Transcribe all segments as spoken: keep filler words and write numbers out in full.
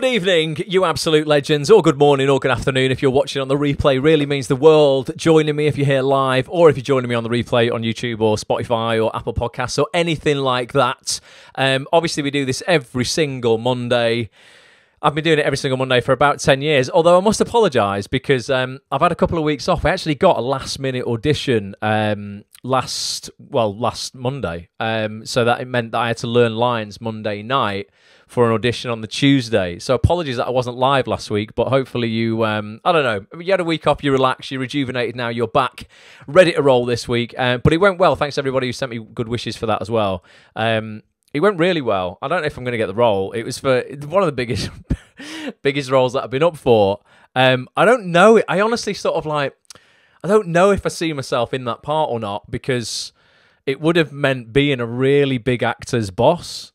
Good evening, you absolute legends, or good morning, or good afternoon if you're watching on the replay. Really means the world joining me if you're here live, or if you're joining me on the replay on YouTube or Spotify or Apple Podcasts or anything like that. Um, obviously, we do this every single Monday. I've been doing it every single Monday for about ten years, although I must apologise because um, I've had a couple of weeks off. I actually got a last-minute audition um, last, well, last Monday, um, so that it meant that I had to learn lines Monday night for an audition on the Tuesday. So apologies that I wasn't live last week, but hopefully you, um, I don't know, you had a week off, you relaxed, you're rejuvenated now, you're back, ready to roll this week. Uh, but it went well. Thanks to everybody who sent me good wishes for that as well. Um It went really well. I don't know if I'm going to get the role. It was for one of the biggest biggest roles that I've been up for. Um, I don't know. I honestly sort of like, I don't know if I see myself in that part or not, because it would have meant being a really big actor's boss.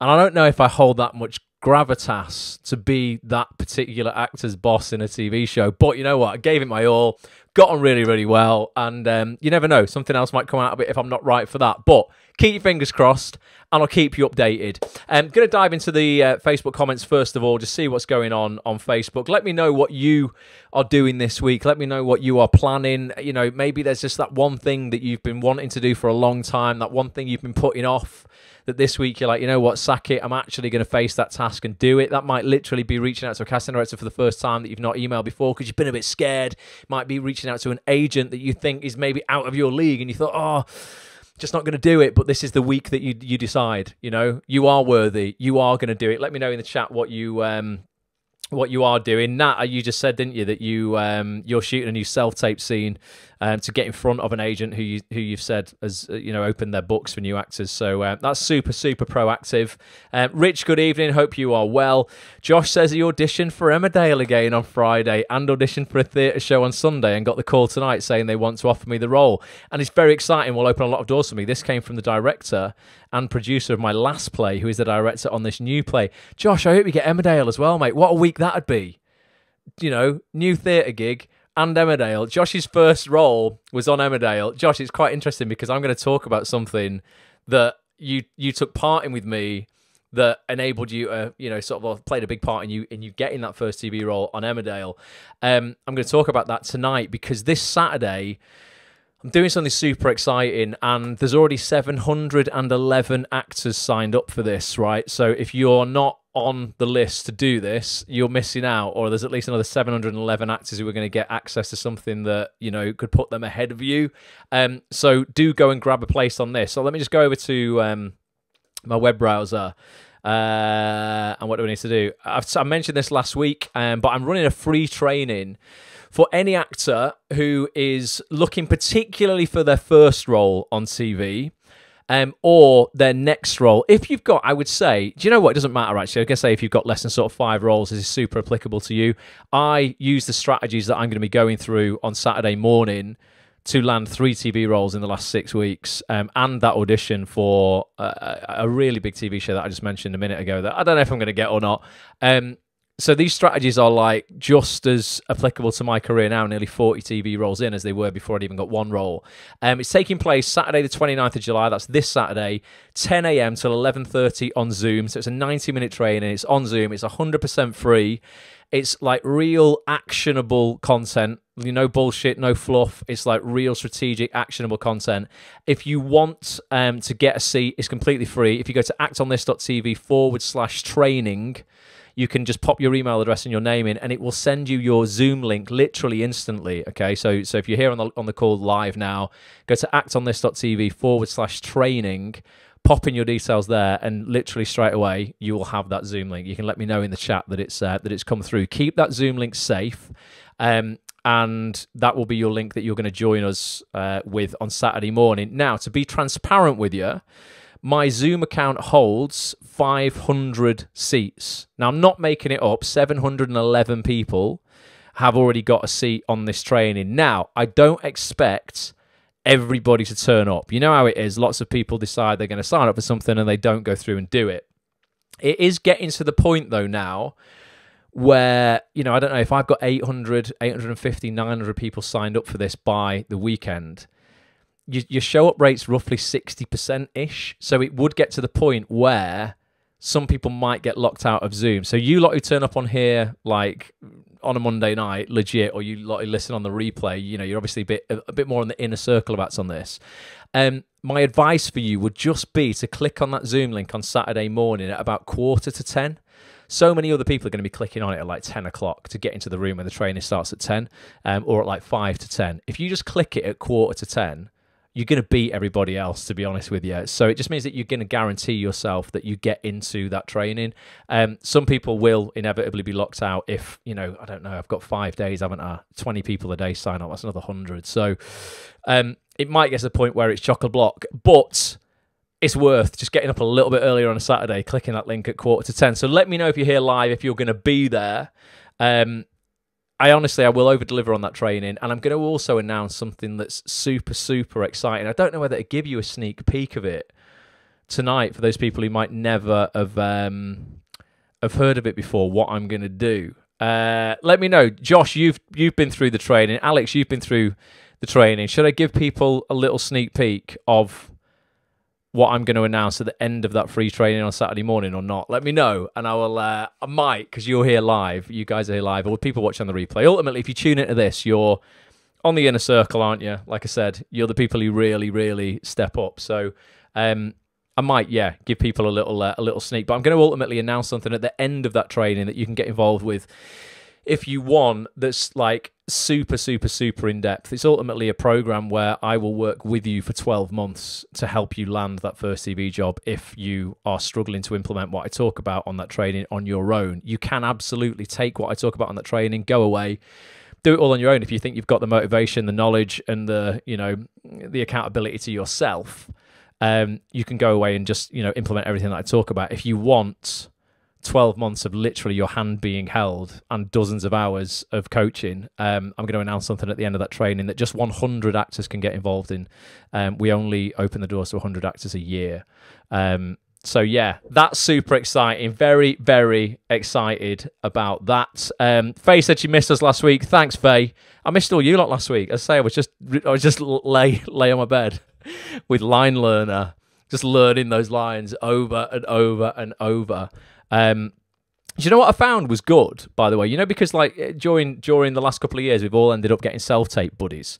And I don't know if I hold that much gravitas to be that particular actor's boss in a T V show. But you know what? I gave it my all, got on really, really well. And um, you never know. Something else might come out of it if I'm not right for that. But keep your fingers crossed, and I'll keep you updated. I'm um, going to dive into the uh, Facebook comments first of all, just see what's going on on Facebook. Let me know what you are doing this week. Let me know what you are planning. You know, maybe there's just that one thing that you've been wanting to do for a long time, that one thing you've been putting off, that this week you're like, you know what, sack it. I'm actually going to face that task and do it. That might literally be reaching out to a casting director for the first time that you've not emailed before because you've been a bit scared. It might be reaching out to an agent that you think is maybe out of your league and you thought, oh, just not going to do it, but this is the week that you you decide, you know, you are worthy, you are going to do it. Let me know in the chat what you um what you are doing. Nat, you just said, didn't you, that you um you're shooting a new self-tape scene um to get in front of an agent who you who you've said has, you know, opened their books for new actors. So uh, that's super super proactive. Um, Rich, good evening. Hope you are well. Josh says he auditioned for Emmerdale again on Friday and auditioned for a theatre show on Sunday and got the call tonight saying they want to offer me the role, and it's very exciting. Will open a lot of doors for me. This came from the director and producer of my last play, who is the director on this new play. Josh, I hope you get Emmerdale as well, mate. What a week that'd be. You know, new theatre gig and Emmerdale. Josh's first role was on Emmerdale. Josh, it's quite interesting because I'm going to talk about something that you you took part in with me that enabled you, uh, you know, sort of played a big part in you in you getting that first T V role on Emmerdale. Um, I'm going to talk about that tonight because this Saturday I'm doing something super exciting, and there's already seven hundred eleven actors signed up for this, right? So if you're not on the list to do this, you're missing out, or there's at least another seven hundred eleven actors who are going to get access to something that, you know, could put them ahead of you. Um, so do go and grab a place on this. So let me just go over to um, my web browser. Uh, and what do we need to do? I've, I mentioned this last week, um, but I'm running a free training for any actor who is looking particularly for their first role on T V um, or their next role. If you've got, I would say, do you know what? It doesn't matter, actually. I was going to say if you've got less than sort of five roles, this is super applicable to you. I use the strategies that I'm going to be going through on Saturday morning to land three T V roles in the last six weeks um, and that audition for a, a really big T V show that I just mentioned a minute ago that I don't know if I'm going to get or not. Um, so these strategies are like just as applicable to my career now, nearly forty T V roles in, as they were before I'd even got one role. Um, it's taking place Saturday the twenty-ninth of July. That's this Saturday, ten A M till eleven thirty on Zoom. So it's a ninety minute training. It's on Zoom. It's one hundred percent free. It's like real actionable content. You know, bullshit, no fluff. It's like real strategic, actionable content. If you want um, to get a seat, it's completely free. If you go to actonthis.tv forward slash training, you can just pop your email address and your name in, and it will send you your Zoom link literally instantly. Okay, so so if you're here on the on the call live now, go to actonthis.tv forward slash training. Pop in your details there, and literally straight away you will have that Zoom link. You can let me know in the chat that it's uh, that it's come through. Keep that Zoom link safe, um, and that will be your link that you're going to join us uh, with on Saturday morning. Now, to be transparent with you, my Zoom account holds five hundred seats. Now, I'm not making it up. seven hundred eleven people have already got a seat on this training. Now, I don't expect everybody to turn up. You know how it is. Lots of people decide they're going to sign up for something and they don't go through and do it. It is getting to the point, though, now where, you know, I don't know if I've got eight hundred, eight fifty, nine hundred people signed up for this by the weekend. Your show-up rate's roughly sixty percent-ish, so it would get to the point where some people might get locked out of Zoom. So you lot who turn up on here like on a Monday night, legit, or you lot who listen on the replay, you know, you're obviously a bit, a bit more in the inner circle of Acts on This. Um, my advice for you would just be to click on that Zoom link on Saturday morning at about quarter to ten. So many other people are going to be clicking on it at like ten o'clock to get into the room when the training starts at ten, um, or at like five to ten. If you just click it at quarter to ten, you're going to beat everybody else, to be honest with you. So it just means that you're going to guarantee yourself that you get into that training. Um, some people will inevitably be locked out if, you know, I don't know, I've got five days, haven't I? twenty people a day sign up, that's another one hundred. So um, it might get to the point where it's chock-a-block, but it's worth just getting up a little bit earlier on a Saturday, clicking that link at quarter to ten. So let me know if you're here live, if you're going to be there. Um, I honestly, I will over-deliver on that training, and I'm going to also announce something that's super, super exciting. I don't know whether to give you a sneak peek of it tonight for those people who might never have, um, have heard of it before, what I'm going to do. Uh, let me know. Josh, you've, you've been through the training. Alex, you've been through the training. Should I give people a little sneak peek of what I'm going to announce at the end of that free training on Saturday morning or not? Let me know, and I will. Uh, I might, because you're here live. You guys are here live, or people watching the replay. Ultimately, if you tune into this, you're on the inner circle, aren't you? Like I said, you're the people who really, really step up. So um, I might, yeah, give people a little, uh, a little sneak. But I'm going to ultimately announce something at the end of that training that you can get involved with if you want. That's like super, super, super in-depth. It's ultimately a program where I will work with you for twelve months to help you land that first T V job if you are struggling to implement what I talk about on that training on your own. You can absolutely take what I talk about on that training, go away, do it all on your own if you think you've got the motivation, the knowledge, and the, you know, the accountability to yourself. Um, you can go away and just, you know, implement everything that I talk about. If you want twelve months of literally your hand being held and dozens of hours of coaching, um, I'm going to announce something at the end of that training that just one hundred actors can get involved in. Um, we only open the doors to one hundred actors a year. Um, so yeah, that's super exciting. Very, very excited about that. Um, Faye said she missed us last week. Thanks, Faye. I missed all you lot last week. As I say, I was just, I was just lay, lay on my bed with Line Learner, just learning those lines over and over and over. Um, do you know what I found was good, by the way? You know, because like during during the last couple of years, we've all ended up getting self-tape buddies.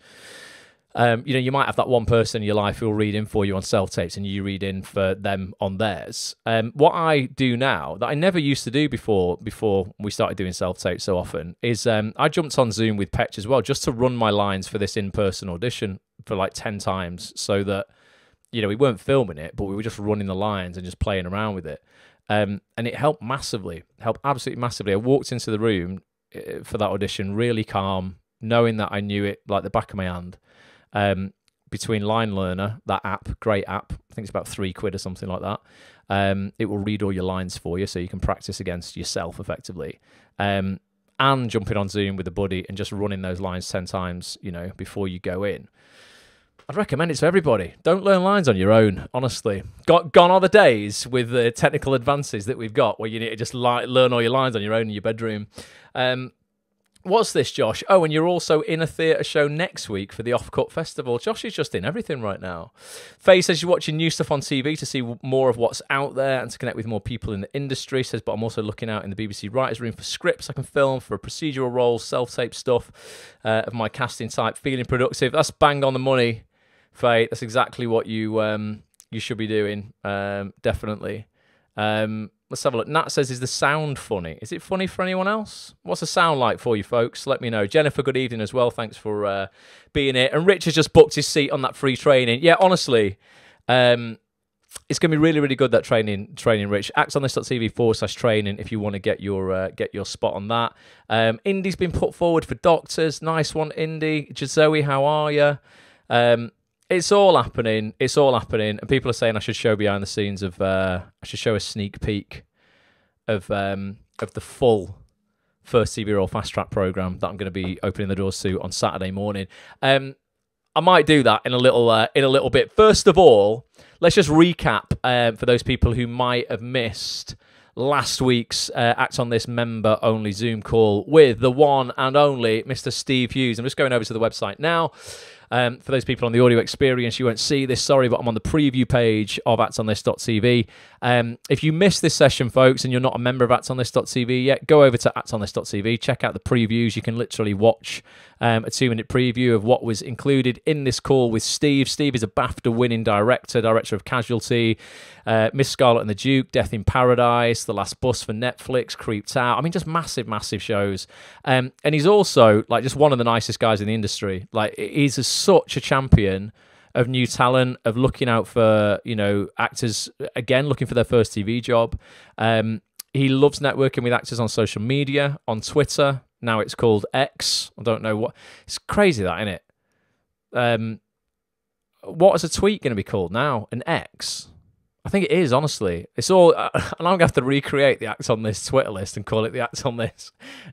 Um, you know, you might have that one person in your life who'll read in for you on self-tapes and you read in for them on theirs. Um, what I do now that I never used to do before, before we started doing self-tapes so often, is um, I jumped on Zoom with Patch as well just to run my lines for this in-person audition for like ten times so that, you know, we weren't filming it, but we were just running the lines and just playing around with it. Um, and it helped massively, helped absolutely massively. I walked into the room for that audition really calm, knowing that I knew it like the back of my hand. Um, between Line Learner, that app, great app, I think it's about three quid or something like that. Um, it will read all your lines for you so you can practice against yourself effectively. Um, and jumping on Zoom with a buddy and just running those lines ten times, you know, before you go in. I'd recommend it to everybody. Don't learn lines on your own, honestly. Got, gone are the days with the technical advances that we've got where you need to just li learn all your lines on your own in your bedroom. Um, what's this, Josh? Oh, and you're also in a theatre show next week for the Offcut Festival. Josh is just in everything right now. Faye says you're watching new stuff on T V to see more of what's out there and to connect with more people in the industry. Says, but I'm also looking out in the B B C writers' room for scripts I can film for procedural roles, self-tape stuff uh, of my casting type, feeling productive. That's bang on the money, Faye. That's exactly what you um, you should be doing, um, definitely. Um, let's have a look. Nat says, is the sound funny? Is it funny for anyone else? What's the sound like for you folks? Let me know. Jennifer, good evening as well. Thanks for uh, being here. And Richard just booked his seat on that free training. Yeah, honestly, um, it's going to be really, really good, that training, training, Rich. Acts on this dot T V forward slash training if you want to get your uh, get your spot on that. Um, Indy's been put forward for Doctors. Nice one, Indy. Zoe, how are you? Um, It's all happening. It's all happening, and people are saying I should show behind the scenes of. Uh, I should show a sneak peek of um, of the full First T V Role Fast Track program that I'm going to be opening the doors to on Saturday morning. Um, I might do that in a little uh, in a little bit. First of all, let's just recap uh, for those people who might have missed last week's uh, Act on This member-only Zoom call with the one and only Mister Steve Hughes. I'm just going over to the website now. Um, for those people on the audio experience, you won't see this, sorry, but I'm on the preview page of acts on this dot t v. Um, if you missed this session, folks, and you're not a member of acts on this dot t v yet, go over to acts on this dot t v, check out the previews. You can literally watch um, a two-minute preview of what was included in this call with Steve. Steve is a BAFTA-winning director, director of Casualty, uh, Miss Scarlet and the Duke, Death in Paradise, The Last Bus for Netflix, Creeped Out. I mean, just massive, massive shows. Um, and he's also, like, just one of the nicest guys in the industry. Like, he's a, such a champion of new talent, of looking out for, you know, actors, again, looking for their first T V job. Um, he loves networking with actors on social media, on Twitter. Now it's called X. I don't know what. It's crazy, that, isn't it? Um, what is a tweet going to be called now? An X? I think it is, honestly. It's all, uh, and I'm going to have to recreate the Act on This Twitter list and call it the Act on This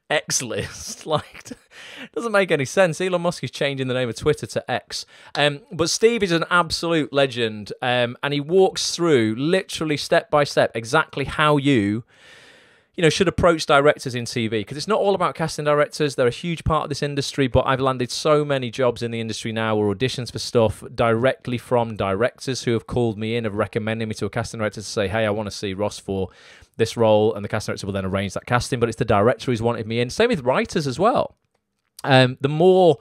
X list. Like, it doesn't make any sense. Elon Musk is changing the name of Twitter to X. Um, but Steve is an absolute legend, um, and he walks through, literally step by step, exactly how you... you know, should approach directors in T V, because it's not all about casting directors. They're a huge part of this industry, but I've landed so many jobs in the industry now, or auditions for stuff directly from directors who have called me in, have recommended me to a casting director to say, hey, I want to see Ross for this role, and the casting director will then arrange that casting, but it's the director who's wanted me in. Same with writers as well. Um, the more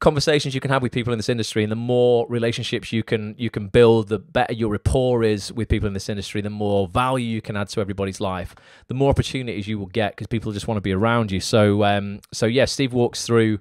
conversations you can have with people in this industry, and the more relationships you can you can build, the better your rapport is with people in this industry, the more value you can add to everybody's life, the more opportunities you will get, because people just want to be around you. So um so yeah, Steve walks through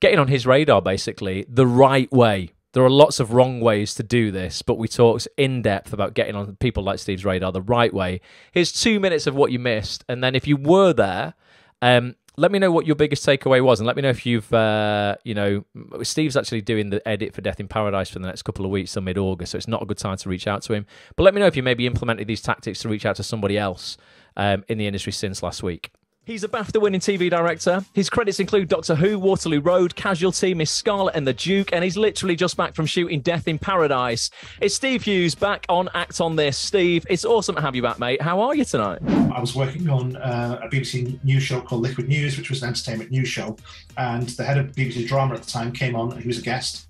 getting on his radar, basically the right way. There are lots of wrong ways to do this, but we talked in depth about getting on people like Steve's radar the right way. Here's two minutes of what you missed, and then if you were there, um let me know what your biggest takeaway was, and let me know if you've, uh, you know, Steve's actually doing the edit for Death in Paradise for the next couple of weeks till mid August, so it's not a good time to reach out to him. But let me know if you maybe implemented these tactics to reach out to somebody else um, in the industry since last week. He's a BAFTA-winning T V director. His credits include Doctor Who, Waterloo Road, Casualty, Miss Scarlet and the Duke, and he's literally just back from shooting Death in Paradise. It's Steve Hughes back on Act on This. Steve, it's awesome to have you back, mate. How are you tonight? I was working on uh, a B B C news show called Liquid News, which was an entertainment news show, and the head of B B C Drama at the time came on, and he was a guest.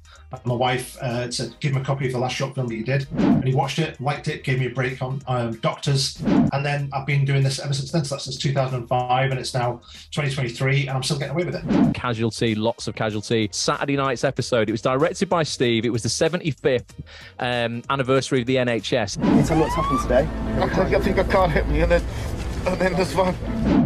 My wife uh, said, give him a copy of the last short film that you did. And he watched it, liked it, gave me a break on um, Doctors. And then I've been doing this ever since then. So that's since two thousand five, and it's now twenty twenty-three, and I'm still getting away with it. Casualty, lots of Casualty. Saturday night's episode, it was directed by Steve. It was the seventy-fifth um, anniversary of the N H S. It's a lot's happened today. I think a car hit me, and then, and then this one.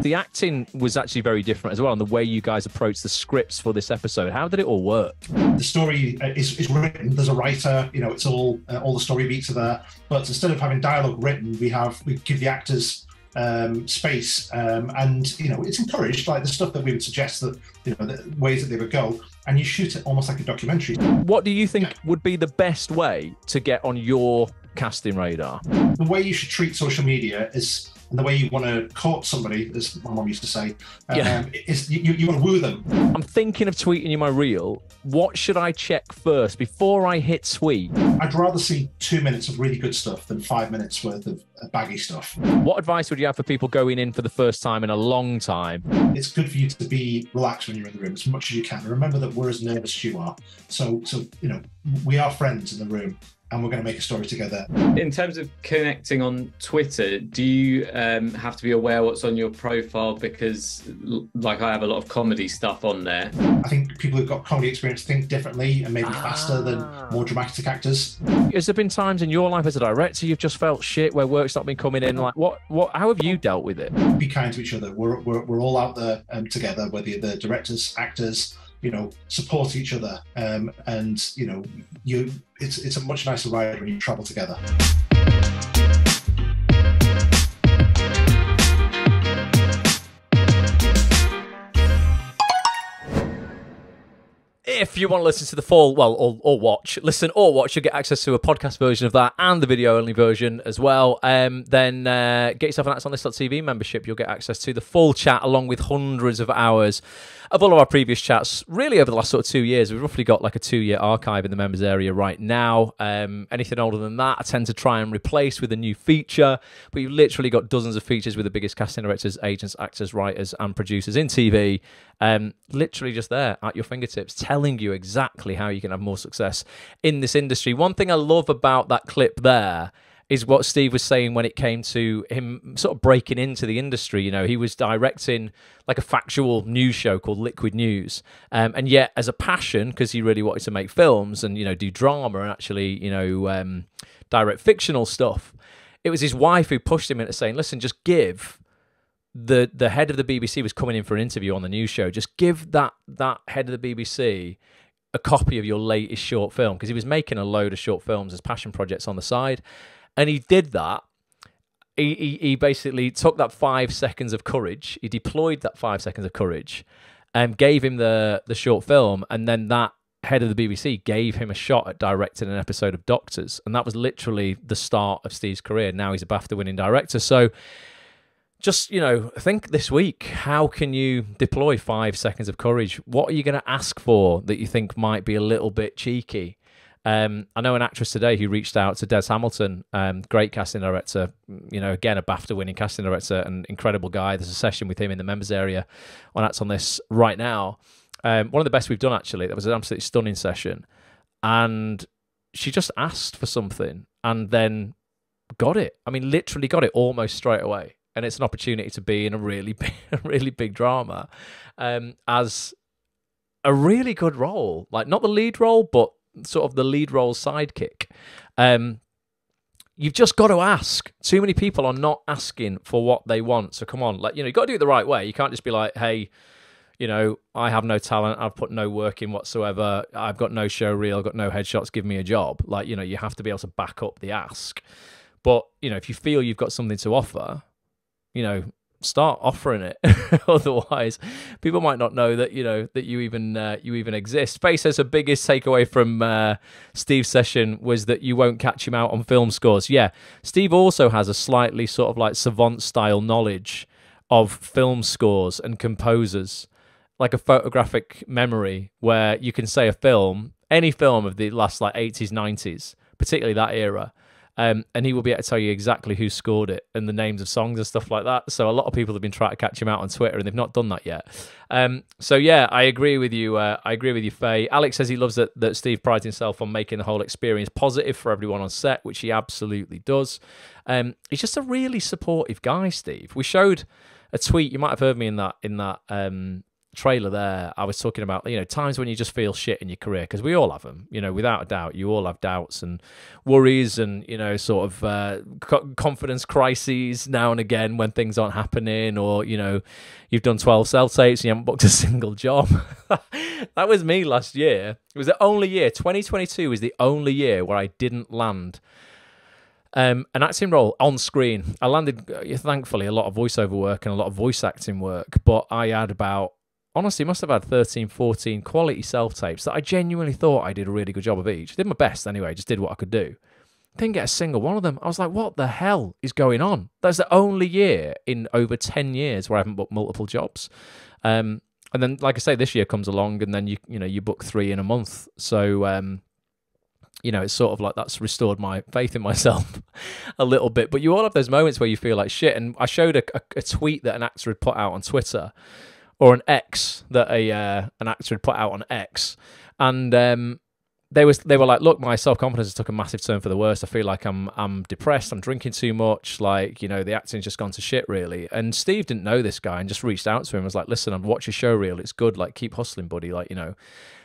The acting was actually very different as well, and the way you guys approached the scripts for this episode. How did it all work? The story is, is written. There's a writer. You know, it's all uh, all the story beats are there. But instead of having dialogue written, we have we give the actors um, space, um, and you know, it's encouraged. Like the stuff that we would suggest, that you know, the ways that they would go, and you shoot it almost like a documentary. What do you think yeah. would be the best way to get on your casting radar? The way you should treat social media is. And the way you want to court somebody, as my mum used to say, um, yeah. is you, you want to woo them. I'm thinking of tweeting you my reel. What should I check first before I hit tweet? I'd rather see two minutes of really good stuff than five minutes worth of baggy stuff. What advice would you have for people going in for the first time in a long time? It's good for you to be relaxed when you're in the room as much as you can. And remember that we're as nervous as you are. So, so you know, we are friends in the room. And we're going to make a story together. In terms of connecting on Twitter, do you um, have to be aware what's on your profile? Because, like, I have a lot of comedy stuff on there. I think people who've got comedy experience think differently and maybe ah. faster than more dramatic actors. Has there been times in your life as a director you've just felt shit where work's not been coming in? Like, what, what, how have you dealt with it? Be kind to each other. We're, we're, we're all out there um, together, whether you're the directors, actors, you know, support each other, um, and you know, you it's it's a much nicer ride when you travel together. If you want to listen to the full, well, or, or watch, listen or watch, you'll get access to a podcast version of that and the video-only version as well. Um, then uh, get yourself an Acts on This dot t v membership. You'll get access to the full chat along with hundreds of hours of all of our previous chats, really over the last sort of two years. We've roughly got like a two-year archive in the members area right now. Um, anything older than that, I tend to try and replace with a new feature. But you've literally got dozens of features with the biggest casting directors, agents, actors, writers, and producers in T V. Um, literally just there at your fingertips, telling you exactly how you can have more success in this industry. One thing I love about that clip there is what Steve was saying when it came to him sort of breaking into the industry. You know, he was directing like a factual news show called Liquid News. Um, and yet as a passion, because he really wanted to make films and, you know, do drama and actually, you know, um, direct fictional stuff, it was his wife who pushed him into saying, listen, just give... The, the head of the B B C was coming in for an interview on the news show. Just give that, that head of the B B C a copy of your latest short film, because he was making a load of short films as passion projects on the side. And he did that. He, he, he basically took that five seconds of courage. He deployed that five seconds of courage and gave him the, the short film. And then that head of the B B C gave him a shot at directing an episode of Doctors. And that was literally the start of Steve's career. Now he's a BAFTA winning director. So just, you know, think this week, how can you deploy five seconds of courage? What are you going to ask for that you think might be a little bit cheeky? Um, I know an actress today who reached out to Des Hamilton, um, great casting director, you know, again, a BAFTA winning casting director and incredible guy. There's a session with him in the members area on Acts on This right now. Um, one of the best we've done, actually. That was an absolutely stunning session. And she just asked for something and then got it. I mean, literally got it almost straight away. And it's an opportunity to be in a really big, a really big drama um, as a really good role. Like, not the lead role, but sort of the lead role sidekick. Um, you've just got to ask. Too many people are not asking for what they want. So come on, like, you know, you've got to do it the right way. You can't just be like, hey, you know, I have no talent. I've put no work in whatsoever. I've got no show reel. I've got no headshots. Give me a job. Like, you know, you have to be able to back up the ask. But, you know, if you feel you've got something to offer, you know, start offering it. Otherwise, people might not know that, you know, that you even uh, you even exist. Space says the biggest takeaway from uh, Steve's session was that you won't catch him out on film scores. Yeah, Steve also has a slightly sort of like savant-style knowledge of film scores and composers, like a photographic memory where you can say a film, any film of the last like eighties, nineties, particularly that era, Um, and he will be able to tell you exactly who scored it and the names of songs and stuff like that. So a lot of people have been trying to catch him out on Twitter, and they've not done that yet. Um, so yeah, I agree with you. Uh, I agree with you, Faye. Alex says he loves that, that Steve prides himself on making the whole experience positive for everyone on set, which he absolutely does. Um, he's just a really supportive guy, Steve. We showed a tweet. You might have heard me in that in that um, trailer there. I was talking about, you know, times when you just feel shit in your career, because we all have them, you know, without a doubt. You all have doubts and worries and, you know, sort of uh, co confidence crises now and again when things aren't happening, or, you know, you've done twelve cell tapes and you haven't booked a single job. That was me last year. It was the only year, twenty twenty-two was the only year where I didn't land Um, an acting role on screen. I landed, thankfully, a lot of voiceover work and a lot of voice acting work, but I had about, honestly, must have had thirteen, fourteen quality self-tapes that I genuinely thought I did a really good job of each. Did my best anyway, just did what I could do. Didn't get a single one of them. I was like, what the hell is going on? That's the only year in over ten years where I haven't booked multiple jobs. Um, and then, like I say, this year comes along and then you, you know, you book three in a month. So, um, you know, it's sort of like that's restored my faith in myself a little bit. But you all have those moments where you feel like shit. And I showed a, a, a tweet that an actor had put out on Twitter, or an X that a uh, an actor had put out on X, and um, they was they were like, look, my self confidence has took a massive turn for the worst. I feel like I'm I'm depressed. I'm drinking too much. Like, you know, the acting's just gone to shit, really. And Steve didn't know this guy and just reached out to him and was like, listen, I've watched your show reel. It's good. Like, keep hustling, buddy. Like, you know,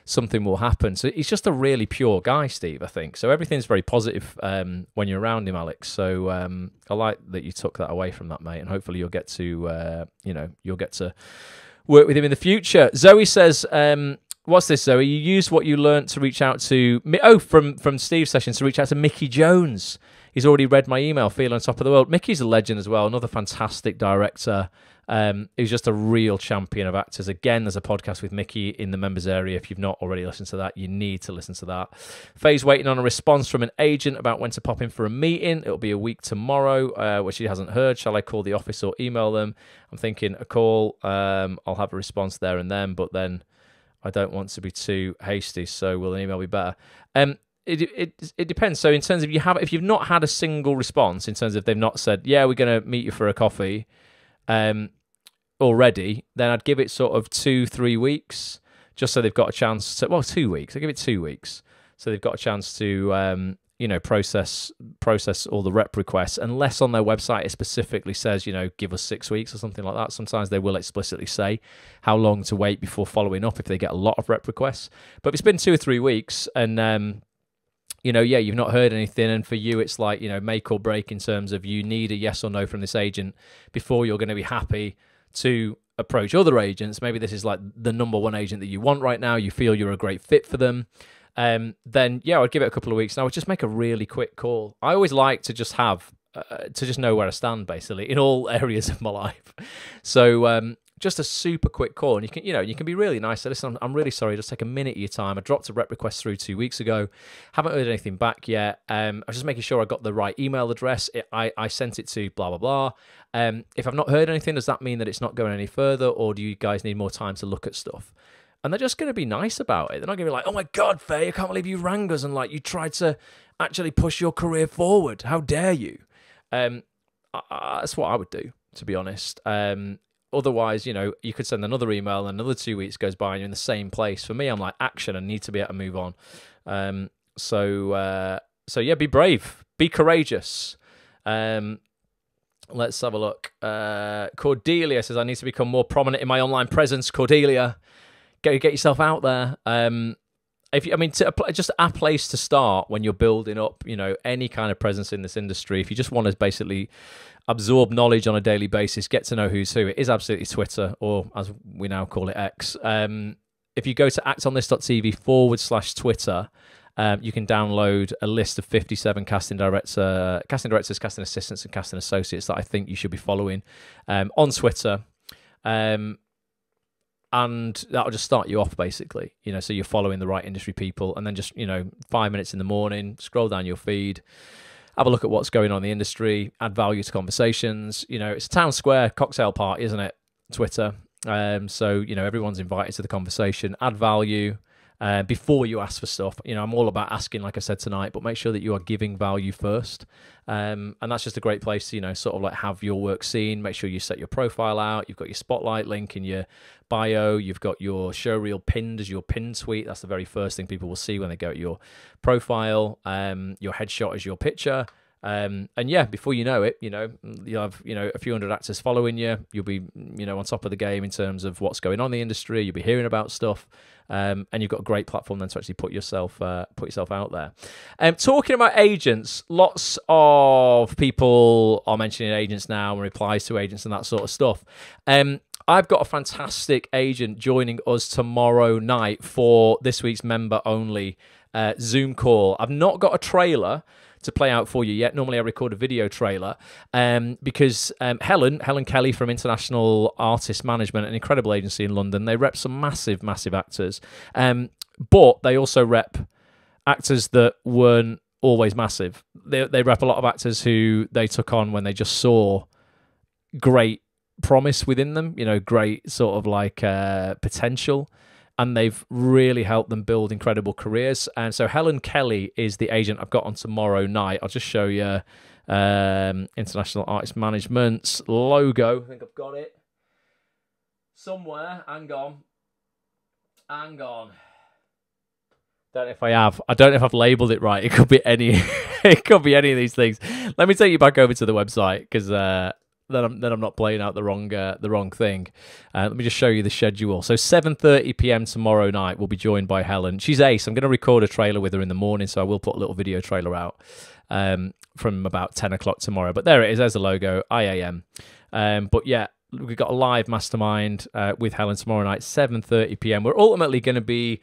something will happen. So he's just a really pure guy, Steve, I think. So everything's very positive um, when you're around him, Alex. So um, I like that you took that away from that, mate. And hopefully you'll get to uh, you know you'll get to work with him in the future. Zoe says, um, what's this, Zoe? You use what you learnt to reach out to... Mi oh, from, from Steve's session, to reach out to Mickey Jones. He's already read my email, Feel on Top of the World. Mickey's a legend as well, another fantastic director. um, who's just a real champion of actors. Again, there's a podcast with Mickey in the members area. If you've not already listened to that, you need to listen to that. Faye's waiting on a response from an agent about when to pop in for a meeting. It'll be a week tomorrow, uh, which she hasn't heard. Shall I call the office or email them? I'm thinking a call. Um, I'll have a response there and then, but then I don't want to be too hasty, so will an email be better? Um, It, it it depends. So in terms of you have, if you've not had a single response in terms of they've not said, yeah, we're going to meet you for a coffee um, already, then I'd give it sort of two, three weeks just so they've got a chance to, well, two weeks. I give it two weeks. So they've got a chance to, um, you know, process process all the rep requests, unless on their website it specifically says, you know, give us six weeks or something like that. Sometimes they will explicitly say how long to wait before following up if they get a lot of rep requests. But if it's been two or three weeks and... Um, you know, yeah, you've not heard anything, and for you it's like, you know, make or break in terms of you need a yes or no from this agent before you're going to be happy to approach other agents. Maybe this is like the number one agent that you want right now. You feel you're a great fit for them. Um, then, yeah, I'd give it a couple of weeks, and I would just make a really quick call. I always like to just have, uh, to just know where I stand, basically, in all areas of my life. So... Um, just a super quick call, and you can, you know, you can be really nice. So listen, I'm, I'm really sorry. Just take a minute of your time. I dropped a rep request through two weeks ago. Haven't heard anything back yet. Um, I was just making sure I got the right email address. It, I I sent it to blah blah blah. Um, if I've not heard anything, does that mean that it's not going any further, or do you guys need more time to look at stuff? And they're just going to be nice about it. They're not going to be like, oh my God, Faye, I can't believe you rang us and like you tried to actually push your career forward. How dare you? Um, I, I, that's what I would do, to be honest. Um. Otherwise, you know, you could send another email and another two weeks goes by and you're in the same place. For me, I'm like, action, I need to be able to move on. Um, so, uh, so yeah, be brave. Be courageous. Um, let's have a look. Uh, Cordelia says, I need to become more prominent in my online presence. Cordelia, get, get yourself out there. Um, if you, I mean, to, just a place to start when you're building up, you know, any kind of presence in this industry. If you just want to basically... absorb knowledge on a daily basis, get to know who's who. It is absolutely Twitter, or as we now call it, X. Um, if you go to actonthis.tv forward slash Twitter, um, you can download a list of fifty-seven casting director, casting directors, casting assistants, and casting associates that I think you should be following um, on Twitter. Um, and that'll just start you off, basically. You know, so you're following the right industry people, and then just, you know, five minutes in the morning, scroll down your feed, have a look at what's going on in the industry, add value to conversations. You know, it's a town square cocktail party, isn't it? Twitter. Um, so, you know, everyone's invited to the conversation. Add value uh, before you ask for stuff. You know, I'm all about asking, like I said tonight, but make sure that you are giving value first. Um, and that's just a great place to, you know, sort of like have your work seen. Make sure you set your profile out. You've got your spotlight link in your bio. You've got your showreel pinned as your pin tweet. That's the very first thing people will see when they go to your profile. Um, your headshot is your picture. Um, and yeah, before you know it, you know, you'll have, you know, a few hundred actors following you. You'll be, you know, on top of the game in terms of what's going on in the industry. You'll be hearing about stuff. Um, and you've got a great platform then to actually put yourself, uh, put yourself out there. Um, talking about agents, lots of people are mentioning agents now and replies to agents and that sort of stuff. Um, I've got a fantastic agent joining us tomorrow night for this week's member only uh, Zoom call. I've not got a trailer to play out for you yet. Normally I record a video trailer um, because um, Helen, Helen Kelly from International Artist Management, an incredible agency in London, they rep some massive, massive actors, um, but they also rep actors that weren't always massive. They, they rep a lot of actors who they took on when they just saw great promise within them, you know, great sort of like uh, potential, and they've really helped them build incredible careers. And so Helen Kelly is the agent I've got on tomorrow night. I'll just show you um, International Artist Management's logo. I think I've got it somewhere. Hang on. Hang on. Don't know if I have. I don't know if I've labelled it right. It could be any. It could be any of these things. Let me take you back over to the website because... Uh, Then I'm, then I'm not playing out the wrong uh, the wrong thing. Uh, let me just show you the schedule. So seven thirty p m tomorrow night, we'll be joined by Helen. She's ace. I'm going to record a trailer with her in the morning, so I will put a little video trailer out um, from about ten o'clock tomorrow. But there it is. There's the logo, I A M. Um, but yeah, we've got a live mastermind uh, with Helen tomorrow night, seven thirty p m We're ultimately going to be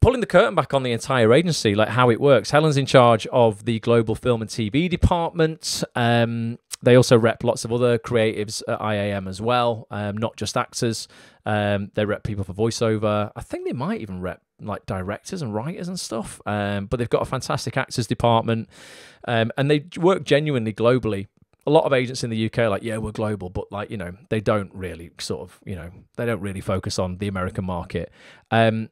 pulling the curtain back on the entire agency, like how it works. Helen's in charge of the global film and T V department. Um, They also rep lots of other creatives at I A M as well, um, not just actors. Um, they rep people for voiceover. I think they might even rep like directors and writers and stuff. Um, but they've got a fantastic actors department, um, and they work genuinely globally. A lot of agents in the U K are like, yeah, we're global, but like, you know, they don't really sort of, you know, they don't really focus on the American market. Um,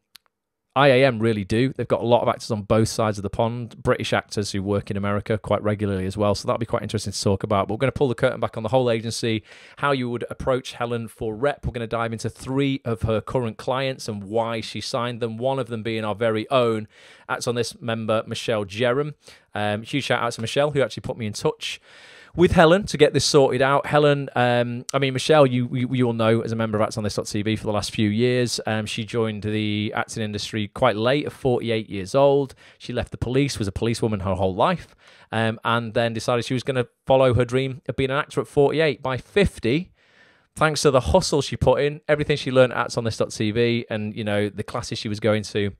I A M really do. They've got a lot of actors on both sides of the pond, British actors who work in America quite regularly as well. So that'll be quite interesting to talk about. But we're going to pull the curtain back on the whole agency, how you would approach Helen for rep. We're going to dive into three of her current clients and why she signed them, one of them being our very own Act On This member, Michelle Jerram. Um, huge shout out to Michelle, who actually put me in touch with Helen to get this sorted out. Helen, um, I mean, Michelle, you, you you all know as a member of Act On This dot T V for the last few years. Um, she joined the acting industry quite late, at forty-eight years old. She left the police, was a policewoman her whole life, um, and then decided she was going to follow her dream of being an actor at forty-eight. By fifty, thanks to the hustle she put in, everything she learned at Act On This dot T V and, you know, the classes she was going to,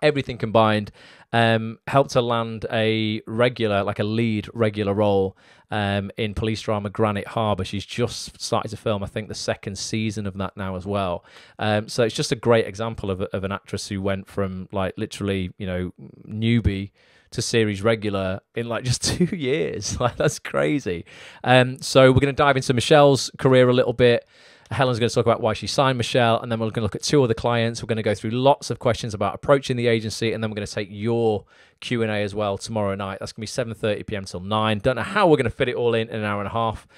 everything combined, um, helped her land a regular, like a lead regular role um, in police drama Granite Harbour. She's just started to film, I think, the second season of that now as well. Um, so it's just a great example of, of an actress who went from, like, literally, you know, newbie to series regular in like just two years. Like, that's crazy. Um, so we're going to dive into Michelle's career a little bit. Helen's going to talk about why she signed Michelle, and then we're going to look at two other clients. We're going to go through lots of questions about approaching the agency, and then we're going to take your Q and A as well tomorrow night. That's going to be seven thirty p m till nine. Don't know how we're going to fit it all in in an hour and a half,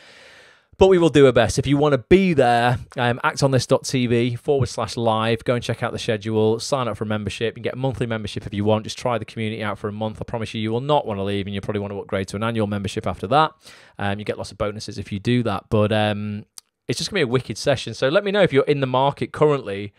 but we will do our best. If you want to be there, um, act on this dot T V forward slash live. Go and check out the schedule. Sign up for a membership. You can get a monthly membership if you want. Just try the community out for a month. I promise you, you will not want to leave, and you'll probably want to upgrade to an annual membership after that. Um, you get lots of bonuses if you do that, but... Um, It's just going to be a wicked session. So let me know if you're in the market currently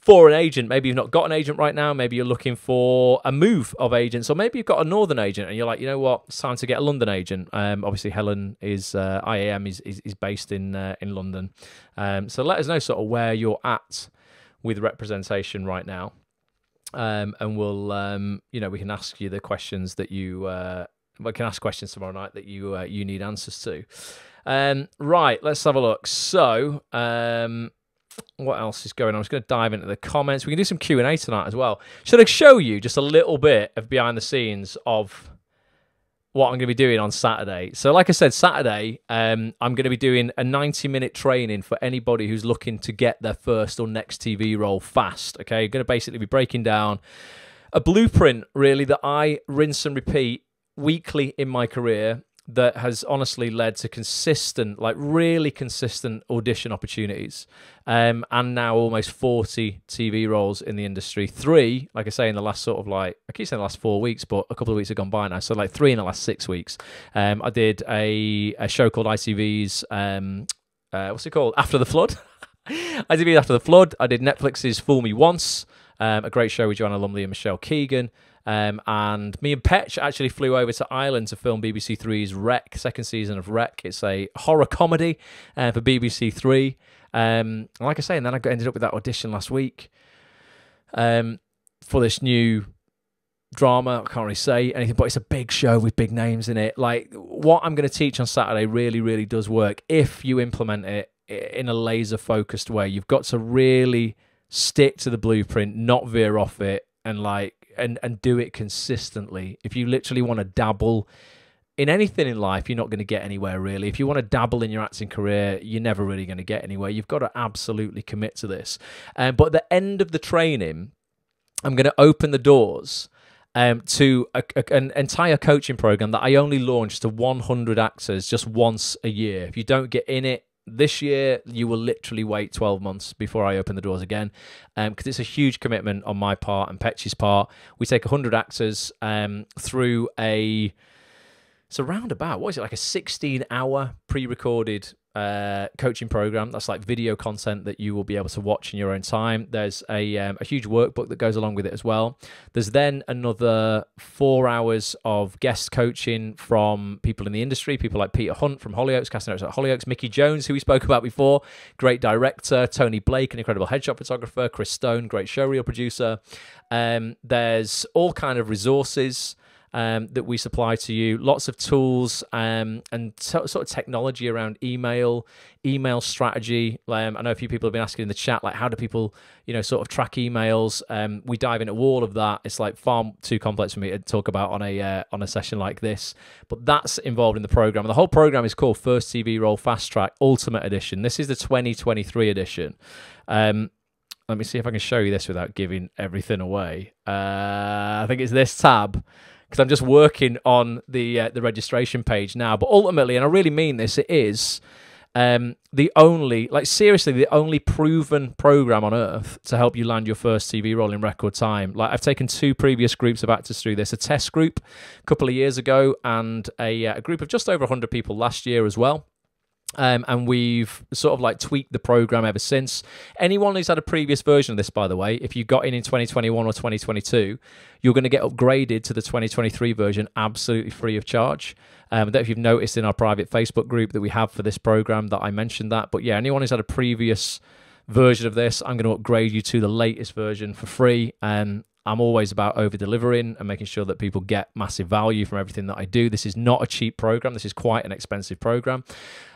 for an agent. Maybe you've not got an agent right now. Maybe you're looking for a move of agents, or maybe you've got a northern agent and you're like, you know what, it's time to get a London agent. Um, obviously, Helen is uh, I A M is, is is based in uh, in London. Um, so let us know sort of where you're at with representation right now, um, and we'll um, you know we can ask you the questions that you uh, we can ask questions tomorrow night that you uh, you need answers to. Um, right, let's have a look. So, um, what else is going on? I'm just going to dive into the comments. We can do some Q and A tonight as well. Should I show you just a little bit of behind the scenes of what I'm going to be doing on Saturday? So, like I said, Saturday, um, I'm going to be doing a ninety minute training for anybody who's looking to get their first or next T V role fast. Okay, I'm going to basically be breaking down a blueprint, really, that I rinse and repeat weekly in my career, that has honestly led to consistent, like really consistent audition opportunities, um, and now almost forty T V roles in the industry. Three, like I say, in the last sort of like, I keep saying the last four weeks, but a couple of weeks have gone by now. So like three in the last six weeks. Um, I did a, a show called I T V's, um, uh, what's it called? After the Flood. I did After the Flood. I did Netflix's Fool Me Once, um, a great show with Joanna Lumley and Michelle Keegan. Um, and me and Patch actually flew over to Ireland to film B B C three's Wreck, second season of Wreck. It's a horror comedy uh, for B B C three. Um, like I say, and then I ended up with that audition last week um, for this new drama. I can't really say anything, but it's a big show with big names in it. Like, what I'm going to teach on Saturday really, really does work if you implement it in a laser-focused way. You've got to really stick to the blueprint, not veer off it, and like, And, and do it consistently. If you literally want to dabble in anything in life, you're not going to get anywhere, really. If you want to dabble in your acting career, you're never really going to get anywhere. You've got to absolutely commit to this. Um, but at the end of the training, I'm going to open the doors um, to a, a, an entire coaching program that I only launched to one hundred actors just once a year. If you don't get in it this year, you will literally wait twelve months before I open the doors again, because um, it's a huge commitment on my part and Petch's part. We take one hundred actors um, through a, it's around about, what is it, like a sixteen hour pre-recorded uh, coaching program. That's like video content that you will be able to watch in your own time. There's a, um, a huge workbook that goes along with it as well. There's then another four hours of guest coaching from people in the industry, people like Peter Hunt from Hollyoaks, casting director at Hollyoaks, Mickey Jones, who we spoke about before, great director, Tony Blake, an incredible headshot photographer, Chris Stone, great showreel producer. Um, there's all kind of resources um, that we supply to you. Lots of tools um, and so, sort of technology around email, email strategy. Um, I know a few people have been asking in the chat, like, how do people, you know, sort of track emails? Um, we dive into all of that. It's like far too complex for me to talk about on a uh, on a session like this, but that's involved in the program. And the whole program is called First T V Role Fast Track Ultimate Edition. This is the twenty twenty-three edition. Um, Let me see if I can show you this without giving everything away. Uh, I think it's this tab, because I'm just working on the uh, the registration page now. But ultimately, and I really mean this, it is um, the only, like seriously, the only proven program on earth to help you land your first T V role in record time. Like, I've taken two previous groups of actors through this, a test group a couple of years ago and a, a group of just over one hundred people last year as well. Um, and we've sort of like tweaked the program ever since. Anyone who's had a previous version of this, by the way, if you got in in twenty twenty-one or twenty twenty-two, you're going to get upgraded to the twenty twenty-three version absolutely free of charge. Um, that if you've noticed in our private Facebook group that we have for this program that I mentioned that. But yeah, anyone who's had a previous version of this, I'm going to upgrade you to the latest version for free. Um, I'm always about over-delivering and making sure that people get massive value from everything that I do. This is not a cheap program. This is quite an expensive program.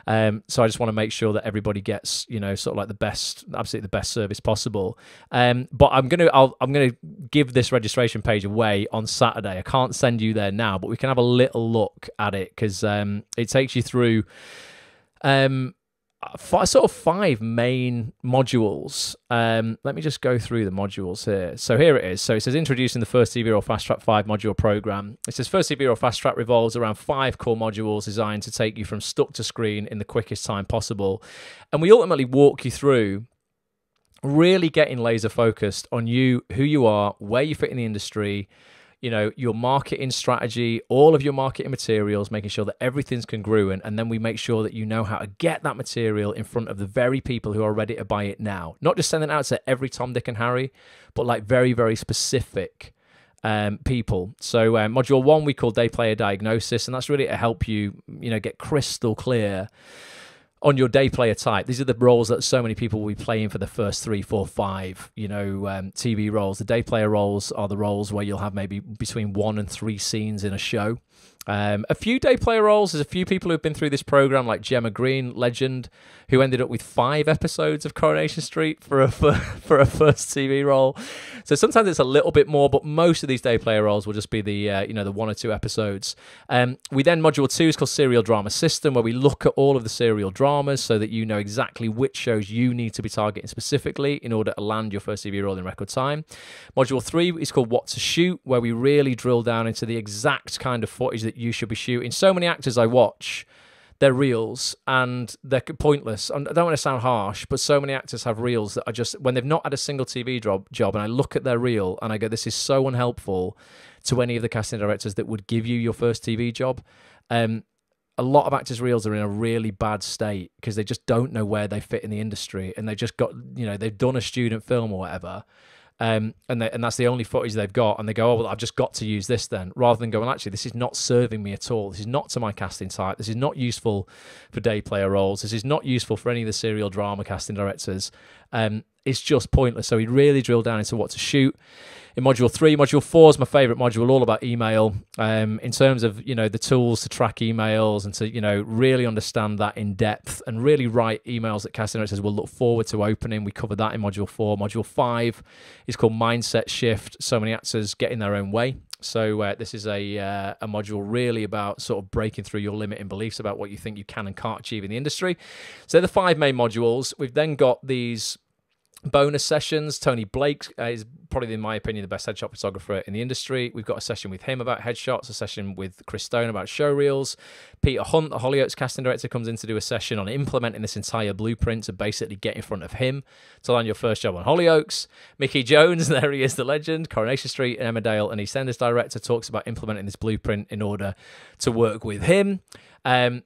Um, so I just want to make sure that everybody gets, you know, sort of like the best, absolutely the best service possible. Um, but I'm going to, I'll, I'm going to give this registration page away on Saturday. I can't send you there now, but we can have a little look at it, because um, it takes you through... Um, sort of five main modules. Um, let me just go through the modules here. So here it is. So it says, introducing the First T V Role Fast Track five module program. It says, First T V Role Fast Track revolves around five core modules designed to take you from stuck to screen in the quickest time possible. And we ultimately walk you through really getting laser focused on you, who you are, where you fit in the industry, you know, your marketing strategy, all of your marketing materials, making sure that everything's congruent. And then we make sure that you know how to get that material in front of the very people who are ready to buy it now. Not just sending it out to every Tom, Dick and Harry, but like very, very specific um, people. So uh, module one, we call Day Player Diagnosis. And that's really to help you, you know, get crystal clear on your day player type. These are the roles that so many people will be playing for the first three, four, five, you know, um, T V roles. The day player roles are the roles where you'll have maybe between one and three scenes in a show. Um, a few day player roles, there's a few people who've been through this program, like Gemma Green, legend, who ended up with five episodes of Coronation Street for a, for, for a first T V role. So sometimes it's a little bit more, but most of these day player roles will just be the, uh, you know, the one or two episodes. Um, we then, module two is called Serial Drama System, where we look at all of the serial dramas so that you know exactly which shows you need to be targeting specifically in order to land your first T V role in record time. Module three is called What to Shoot, where we really drill down into the exact kind of footage that you should be shooting. So many actors I watch, they're reels and they're pointless. I don't want to sound harsh, but so many actors have reels that are just, when they've not had a single T V job, job and I look at their reel and I go, this is so unhelpful to any of the casting directors that would give you your first T V job. Um, a lot of actors' reels are in a really bad state because they just don't know where they fit in the industry, and they just got, you know, they've done a student film or whatever. Um, and, they, and that's the only footage they've got, and they go, oh, well, I've just got to use this then, rather than going, actually, this is not serving me at all. This is not to my casting type. This is not useful for day player roles. This is not useful for any of the serial drama casting directors. Um, it's just pointless. So we really drill down into what to shoot. In module three, module four is my favorite module, all about email. Um, in terms of, you know, the tools to track emails and to, you know, really understand that in depth and really write emails that casting directors will look forward to opening. We cover that in module four. Module five is called Mindset Shift. So many actors get in their own way. So uh, this is a, uh, a module really about sort of breaking through your limiting beliefs about what you think you can and can't achieve in the industry. So they're the five main modules. We've then got these bonus sessions. Tony Blake uh, is probably, in my opinion, the best headshot photographer in the industry. We've got a session with him about headshots, a session with Chris Stone about show reels. Peter Hunt, the Hollyoaks casting director, comes in to do a session on implementing this entire blueprint to basically get in front of him to land your first job on Hollyoaks. Mickey Jones, there he is, the legend, Coronation Street, and Emmerdale, and EastEnders director, talks about implementing this blueprint in order to work with him. Um,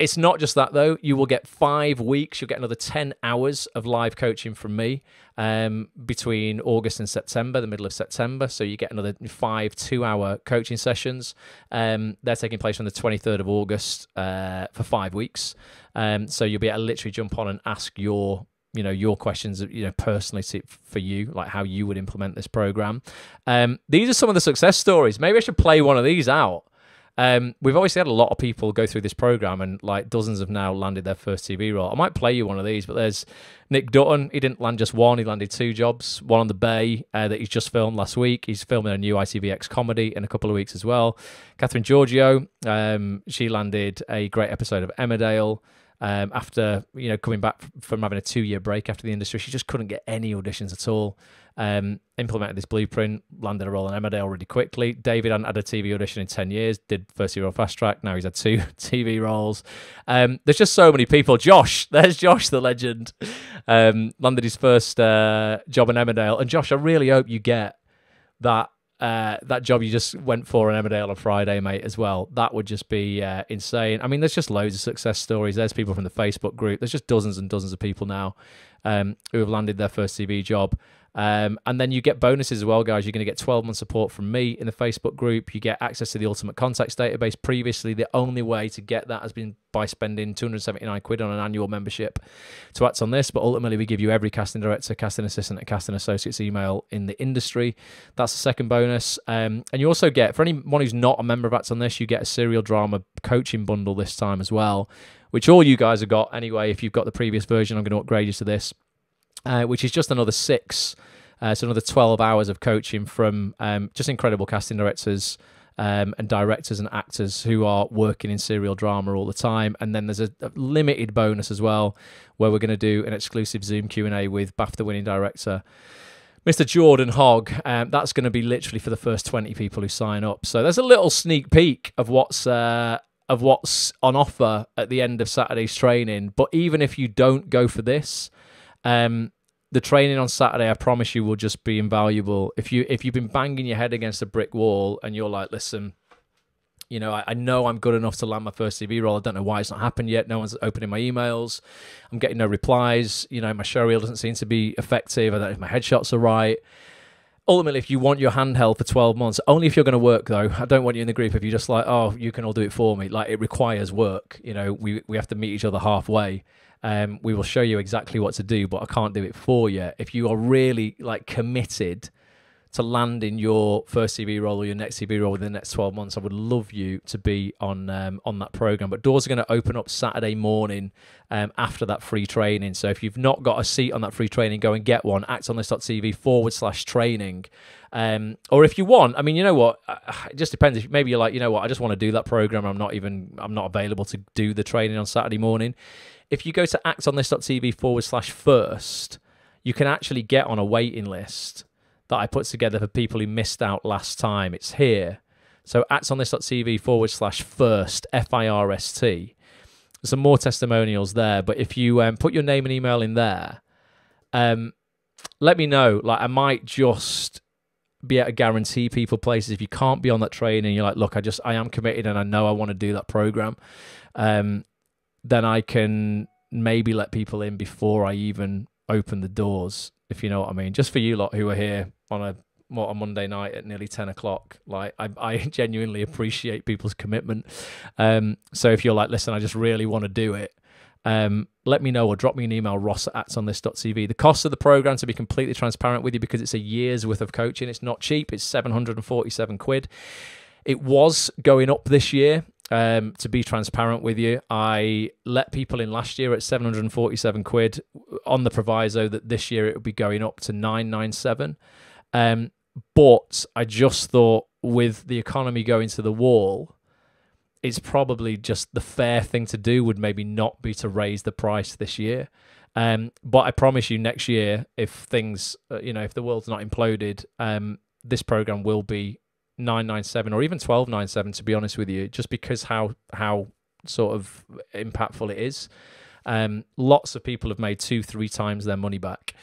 It's not just that, though. You will get five weeks. You'll get another ten hours of live coaching from me um, between August and September, the middle of September. So you get another five two-hour coaching sessions. Um, they're taking place on the twenty-third of August uh, for five weeks. Um, so you'll be able to literally jump on and ask your you know, your questions, you know, personally for you, like how you would implement this program. Um, these are some of the success stories. Maybe I should play one of these out. Um, we've obviously had a lot of people go through this program, and like dozens have now landed their first T V role. I might play you one of these, but there's Nick Dutton. He didn't land just one; he landed two jobs. One on The Bay uh, that he's just filmed last week. He's filming a new I T V X comedy in a couple of weeks as well. Catherine Giorgio, um, she landed a great episode of Emmerdale. Um, after you know coming back from having a two-year break after the industry, she just couldn't get any auditions at all. Um, implemented this blueprint, landed a role in Emmerdale really quickly. David hadn't had a T V audition in ten years, did First T V Role Fast Track, now he's had two T V roles. Um, there's just so many people. Josh, there's Josh the legend, um, landed his first uh, job in Emmerdale. And Josh, I really hope you get that Uh, that job you just went for in Emmerdale on Friday, mate, as well. That would just be uh, insane. I mean, there's just loads of success stories. There's people from the Facebook group. There's just dozens and dozens of people now um, who have landed their first T V job. Um, and then you get bonuses as well, guys. You're going to get twelve month support from me in the Facebook group. You get access to the Ultimate Contacts database. Previously, the only way to get that has been by spending two hundred seventy-nine quid on an annual membership to Act On This. But ultimately, we give you every casting director, casting assistant, and casting associate's email in the industry. That's the second bonus. Um, and you also get, for anyone who's not a member of Act On This, you get a serial drama coaching bundle this time as well, which all you guys have got anyway. If you've got the previous version, I'm going to upgrade you to this. Uh, which is just another six, uh, so another twelve hours of coaching from um, just incredible casting directors um, and directors and actors who are working in serial drama all the time. And then there's a, a limited bonus as well, where we're going to do an exclusive Zoom Q and A with BAFTA winning director Mister Jordan Hogg. Um, that's going to be literally for the first twenty people who sign up. So there's a little sneak peek of what's... Uh, of what's on offer at the end of Saturday's training. But even if you don't go for this, Um, the training on Saturday, I promise you, will just be invaluable. If you if you've been banging your head against a brick wall and you're like, listen, you know, I, I know I'm good enough to land my first T V role. I don't know why it's not happened yet. No one's opening my emails. I'm getting no replies. You know, my show reel doesn't seem to be effective. I don't know if my headshots are right. Ultimately, if you want your handheld for twelve months, only if you're going to work, though. I don't want you in the group if you're just like, oh, you can all do it for me. Like, it requires work. You know, we, we have to meet each other halfway. Um, we will show you exactly what to do, but I can't do it for you. If you are really like committed to landing your first T V role or your next T V role within the next twelve months, I would love you to be on um, on that program. But doors are going to open up Saturday morning um, after that free training. So if you've not got a seat on that free training, go and get one. Actonthis.tv forward slash training. Um, or if you want, I mean, you know what? It just depends. If maybe you're like, you know what? I just want to do that program. I'm not even, I'm not available to do the training on Saturday morning. If you go to actonthis.tv forward slash first, you can actually get on a waiting list that I put together for people who missed out last time. It's here. So actonthis.tv forward slash first, F I R S T. There's some more testimonials there, but if you um, put your name and email in there, um, let me know. Like, I might just be able to guarantee people places. If you can't be on that train and you're like, look, I just, I am committed and I know I want to do that program, um, then I can maybe let people in before I even open the doors, if you know what I mean. Just for you lot who are here on a, what, a Monday night at nearly ten o'clock, like I, I genuinely appreciate people's commitment. Um, so if you're like, listen, I just really want to do it, um, let me know or drop me an email, ross at actonthis.tv. The cost of the program, to be completely transparent with you, because it's a year's worth of coaching, it's not cheap, it's seven hundred forty-seven quid. It was going up this year. Um, to be transparent with you, I let people in last year at seven hundred forty-seven quid on the proviso that this year it would be going up to nine ninety-seven. Um, but I just thought, with the economy going to the wall, it's probably just the fair thing to do would maybe not be to raise the price this year. Um, but I promise you, next year, if things, you know, if the world's not imploded, um, this program will be nine ninety-seven or even twelve ninety-seven, to be honest with you, just because how how sort of impactful it is. Um lots of people have made two three times their money back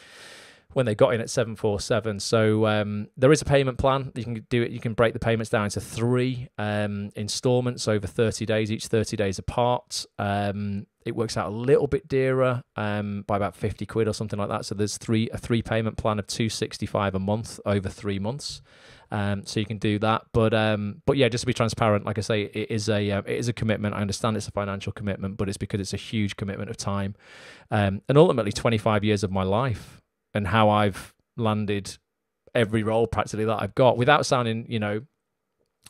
when they got in at seven forty-seven. So um there is a payment plan. You can do it, you can break the payments down into three um installments over thirty days, each thirty days apart. um It works out a little bit dearer um, by about fifty quid or something like that. So there's three a three payment plan of two sixty-five a month over three months. Um, so you can do that. But um, but yeah, just to be transparent, like I say, it is a uh, it is a commitment. I understand it's a financial commitment, but it's because it's a huge commitment of time, um, and ultimately twenty-five years of my life and how I've landed every role practically that I've got, without sounding, you know,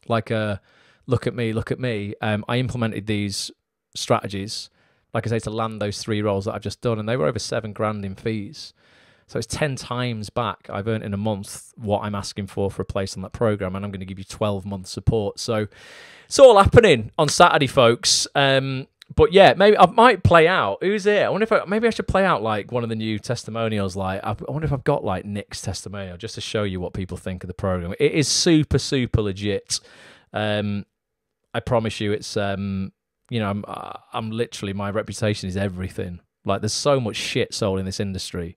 like a look at me, look at me. Um, I implemented these strategies, like I say, to land those three roles that I've just done, and they were over seven grand in fees. So it's ten times back I've earned in a month what I'm asking for for a place on that program, and I'm going to give you twelve month support. So it's all happening on Saturday, folks. Um, but yeah, maybe I might play out. Who's here? I wonder if I, maybe I should play out like one of the new testimonials. Like I wonder if I've got like Nick's testimonial just to show you what people think of the program. It is super, super legit. Um, I promise you, it's um, you know, I'm I'm literally, my reputation is everything. Like there's so much shit sold in this industry.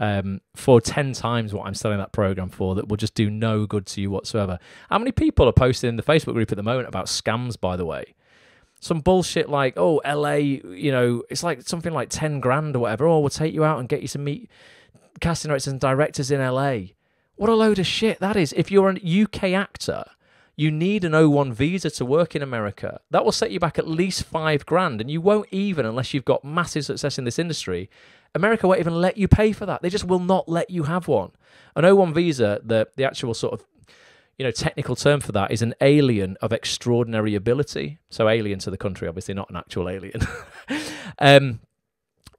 Um, for ten times what I'm selling that program for, that will just do no good to you whatsoever. How many people are posting in the Facebook group at the moment about scams, by the way? Some bullshit like, oh, L A, you know, it's like something like ten grand or whatever. Oh, we'll take you out and get you to meet casting directors and directors in L A. What a load of shit that is. If you're an U K actor, you need an O one visa to work in America. That will set you back at least five grand, and you won't even, unless you've got massive success in this industry, America won't even let you pay for that. They just will not let you have one. An O one visa, the, the actual sort of, you know, technical term for that is an alien of extraordinary ability. So alien to the country, obviously, not an actual alien. um,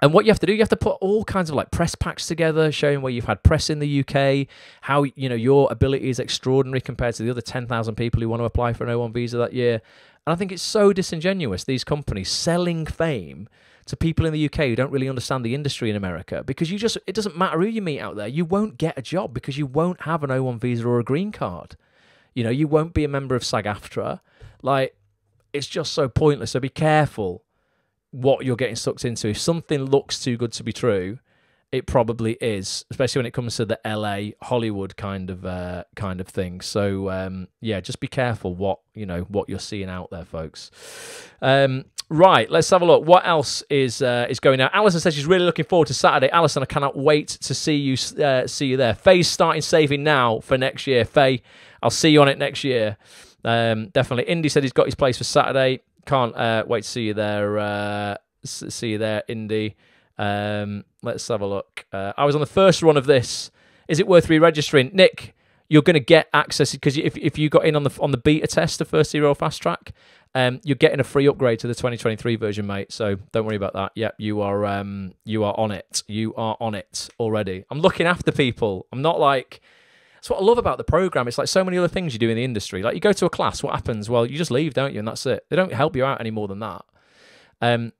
and what you have to do, you have to put all kinds of like press packs together, showing where you've had press in the U K, how, you know, your ability is extraordinary compared to the other ten thousand people who want to apply for an O one visa that year. And I think it's so disingenuous, these companies selling fame to people in the U K who don't really understand the industry in America, because you just, it doesn't matter who you meet out there, you won't get a job because you won't have an O one visa or a green card. You know, you won't be a member of SAG-AFTRA. Like, it's just so pointless. So be careful what you're getting sucked into. If something looks too good to be true, it probably is, especially when it comes to the L A, Hollywood kind of uh, kind of thing. So um, yeah, just be careful what you know what you're seeing out there, folks. Um, right, let's have a look. What else is uh, is going on? Alison says she's really looking forward to Saturday. Alison, I cannot wait to see you uh, see you there. Faye's starting saving now for next year. Faye, I'll see you on it next year. Um, definitely. Indy said he's got his place for Saturday. Can't uh, wait to see you there. Uh, see you there, Indy. Um, let's have a look. Uh, I was on the first run of this. Is it worth re-registering? Nick, you're going to get access, because if, if you got in on the on the beta test, the First T V Role Fast Track, um, you're getting a free upgrade to the twenty twenty-three version, mate. So don't worry about that. Yep, you are um, you are on it. You are on it already. I'm looking after people. I'm not like... That's what I love about the program. It's like so many other things you do in the industry. Like you go to a class, what happens? Well, you just leave, don't you? And that's it. They don't help you out any more than that. Um.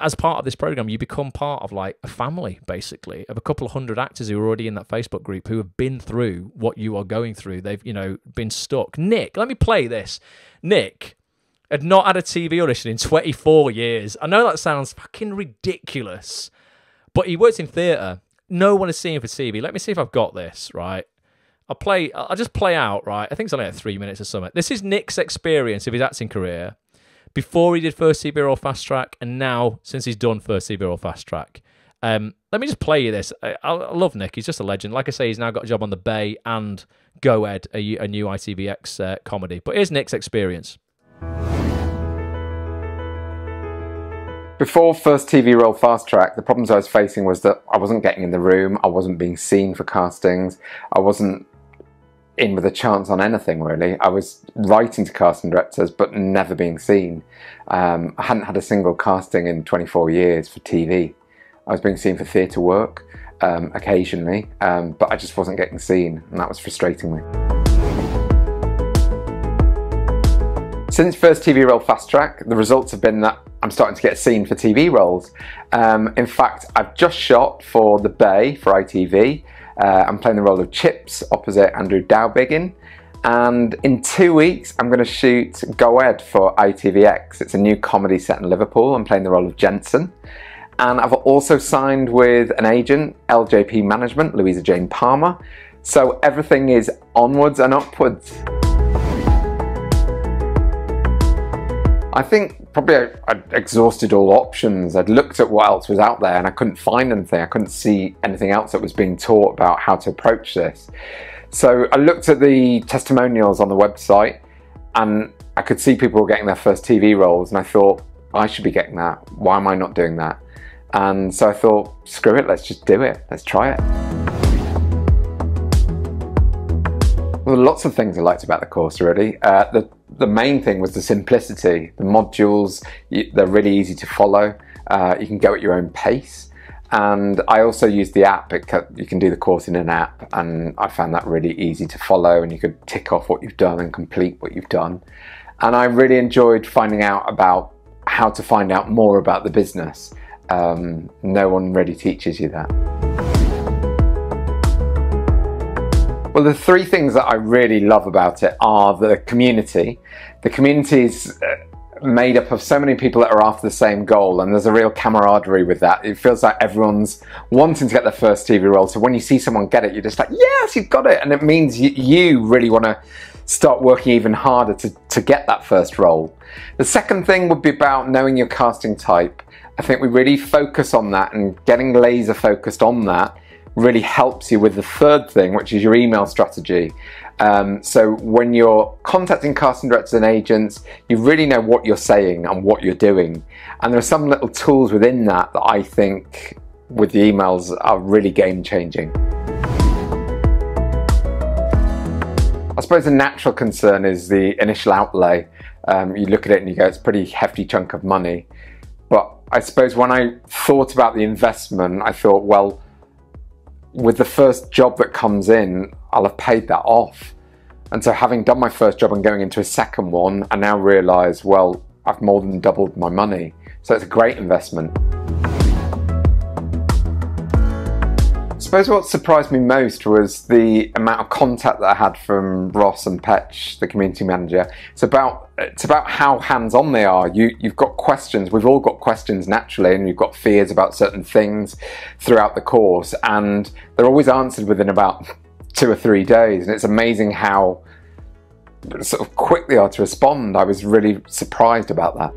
As part of this program, you become part of like a family, basically, of a couple of hundred actors who are already in that Facebook group, who have been through what you are going through. They've, you know, been stuck. Nick, let me play this. Nick had not had a T V audition in twenty-four years. I know that sounds fucking ridiculous, but he works in theatre. No one has seen him for T V. Let me see if I've got this, right? I'll play, I'll just play out, right? I think it's only like three minutes or something. This is Nick's experience of his acting career before he did First T V Role Fast Track, and now since he's done First T V Role Fast Track. Um, let me just play you this. I, I love Nick. He's just a legend. Like I say, he's now got a job on The Bay and Go Ed, a, a new I T V X uh, comedy. But here's Nick's experience. Before First T V Role Fast Track, the problems I was facing was that I wasn't getting in the room, I wasn't being seen for castings, I wasn't in with a chance on anything really. I was writing to casting directors but never being seen. Um, I hadn't had a single casting in twenty-four years for T V. I was being seen for theatre work um, occasionally, um, but I just wasn't getting seen, and that was frustrating me. Since First T V Role Fast Track, the results have been that I'm starting to get seen for T V roles. Um, in fact, I've just shot for The Bay for I T V. Uh, I'm playing the role of Chips opposite Andrew Dowbiggin, and in two weeks I'm going to shoot Go Ed for I T V X. It's a new comedy set in Liverpool. I'm playing the role of Jensen, and I've also signed with an agent, L J P Management, Louisa Jane Palmer, so everything is onwards and upwards. I think probably I'd exhausted all options. I'd looked at what else was out there and I couldn't find anything. I couldn't see anything else that was being taught about how to approach this. So I looked at the testimonials on the website and I could see people were getting their first T V roles and I thought, I should be getting that. Why am I not doing that? And so I thought, screw it, let's just do it. Let's try it. Well, lots of things I liked about the course really. Uh, the, the main thing was the simplicity. The modules, you, they're really easy to follow. Uh, you can go at your own pace. And I also used the app. It can, you can do the course in an app and I found that really easy to follow and you could tick off what you've done and complete what you've done. And I really enjoyed finding out about how to find out more about the business. Um, no one really teaches you that. Well, the three things that I really love about it are the community. The community is made up of so many people that are after the same goal and there's a real camaraderie with that. It feels like everyone's wanting to get their first T V role, so when you see someone get it, you're just like, yes, you've got it! And it means you, you really want to start working even harder to, to get that first role. The second thing would be about knowing your casting type. I think we really focus on that, and getting laser focused on that really helps you with the third thing, which is your email strategy. Um, so when you're contacting casting directors and agents, you really know what you're saying and what you're doing. And there are some little tools within that that I think with the emails are really game changing. I suppose the natural concern is the initial outlay. Um, you look at it and you go, it's a pretty hefty chunk of money. But I suppose when I thought about the investment, I thought, well, with the first job that comes in, I'll have paid that off. And so having done my first job and going into a second one, I now realise, well, I've more than doubled my money. So it's a great investment. I suppose what surprised me most was the amount of contact that I had from Ross and Patch, the community manager. It's about, it's about how hands-on they are. You, you've got questions, we've all got questions naturally, and you've got fears about certain things throughout the course, and they're always answered within about two or three days, and it's amazing how sort of quick they are to respond. I was really surprised about that.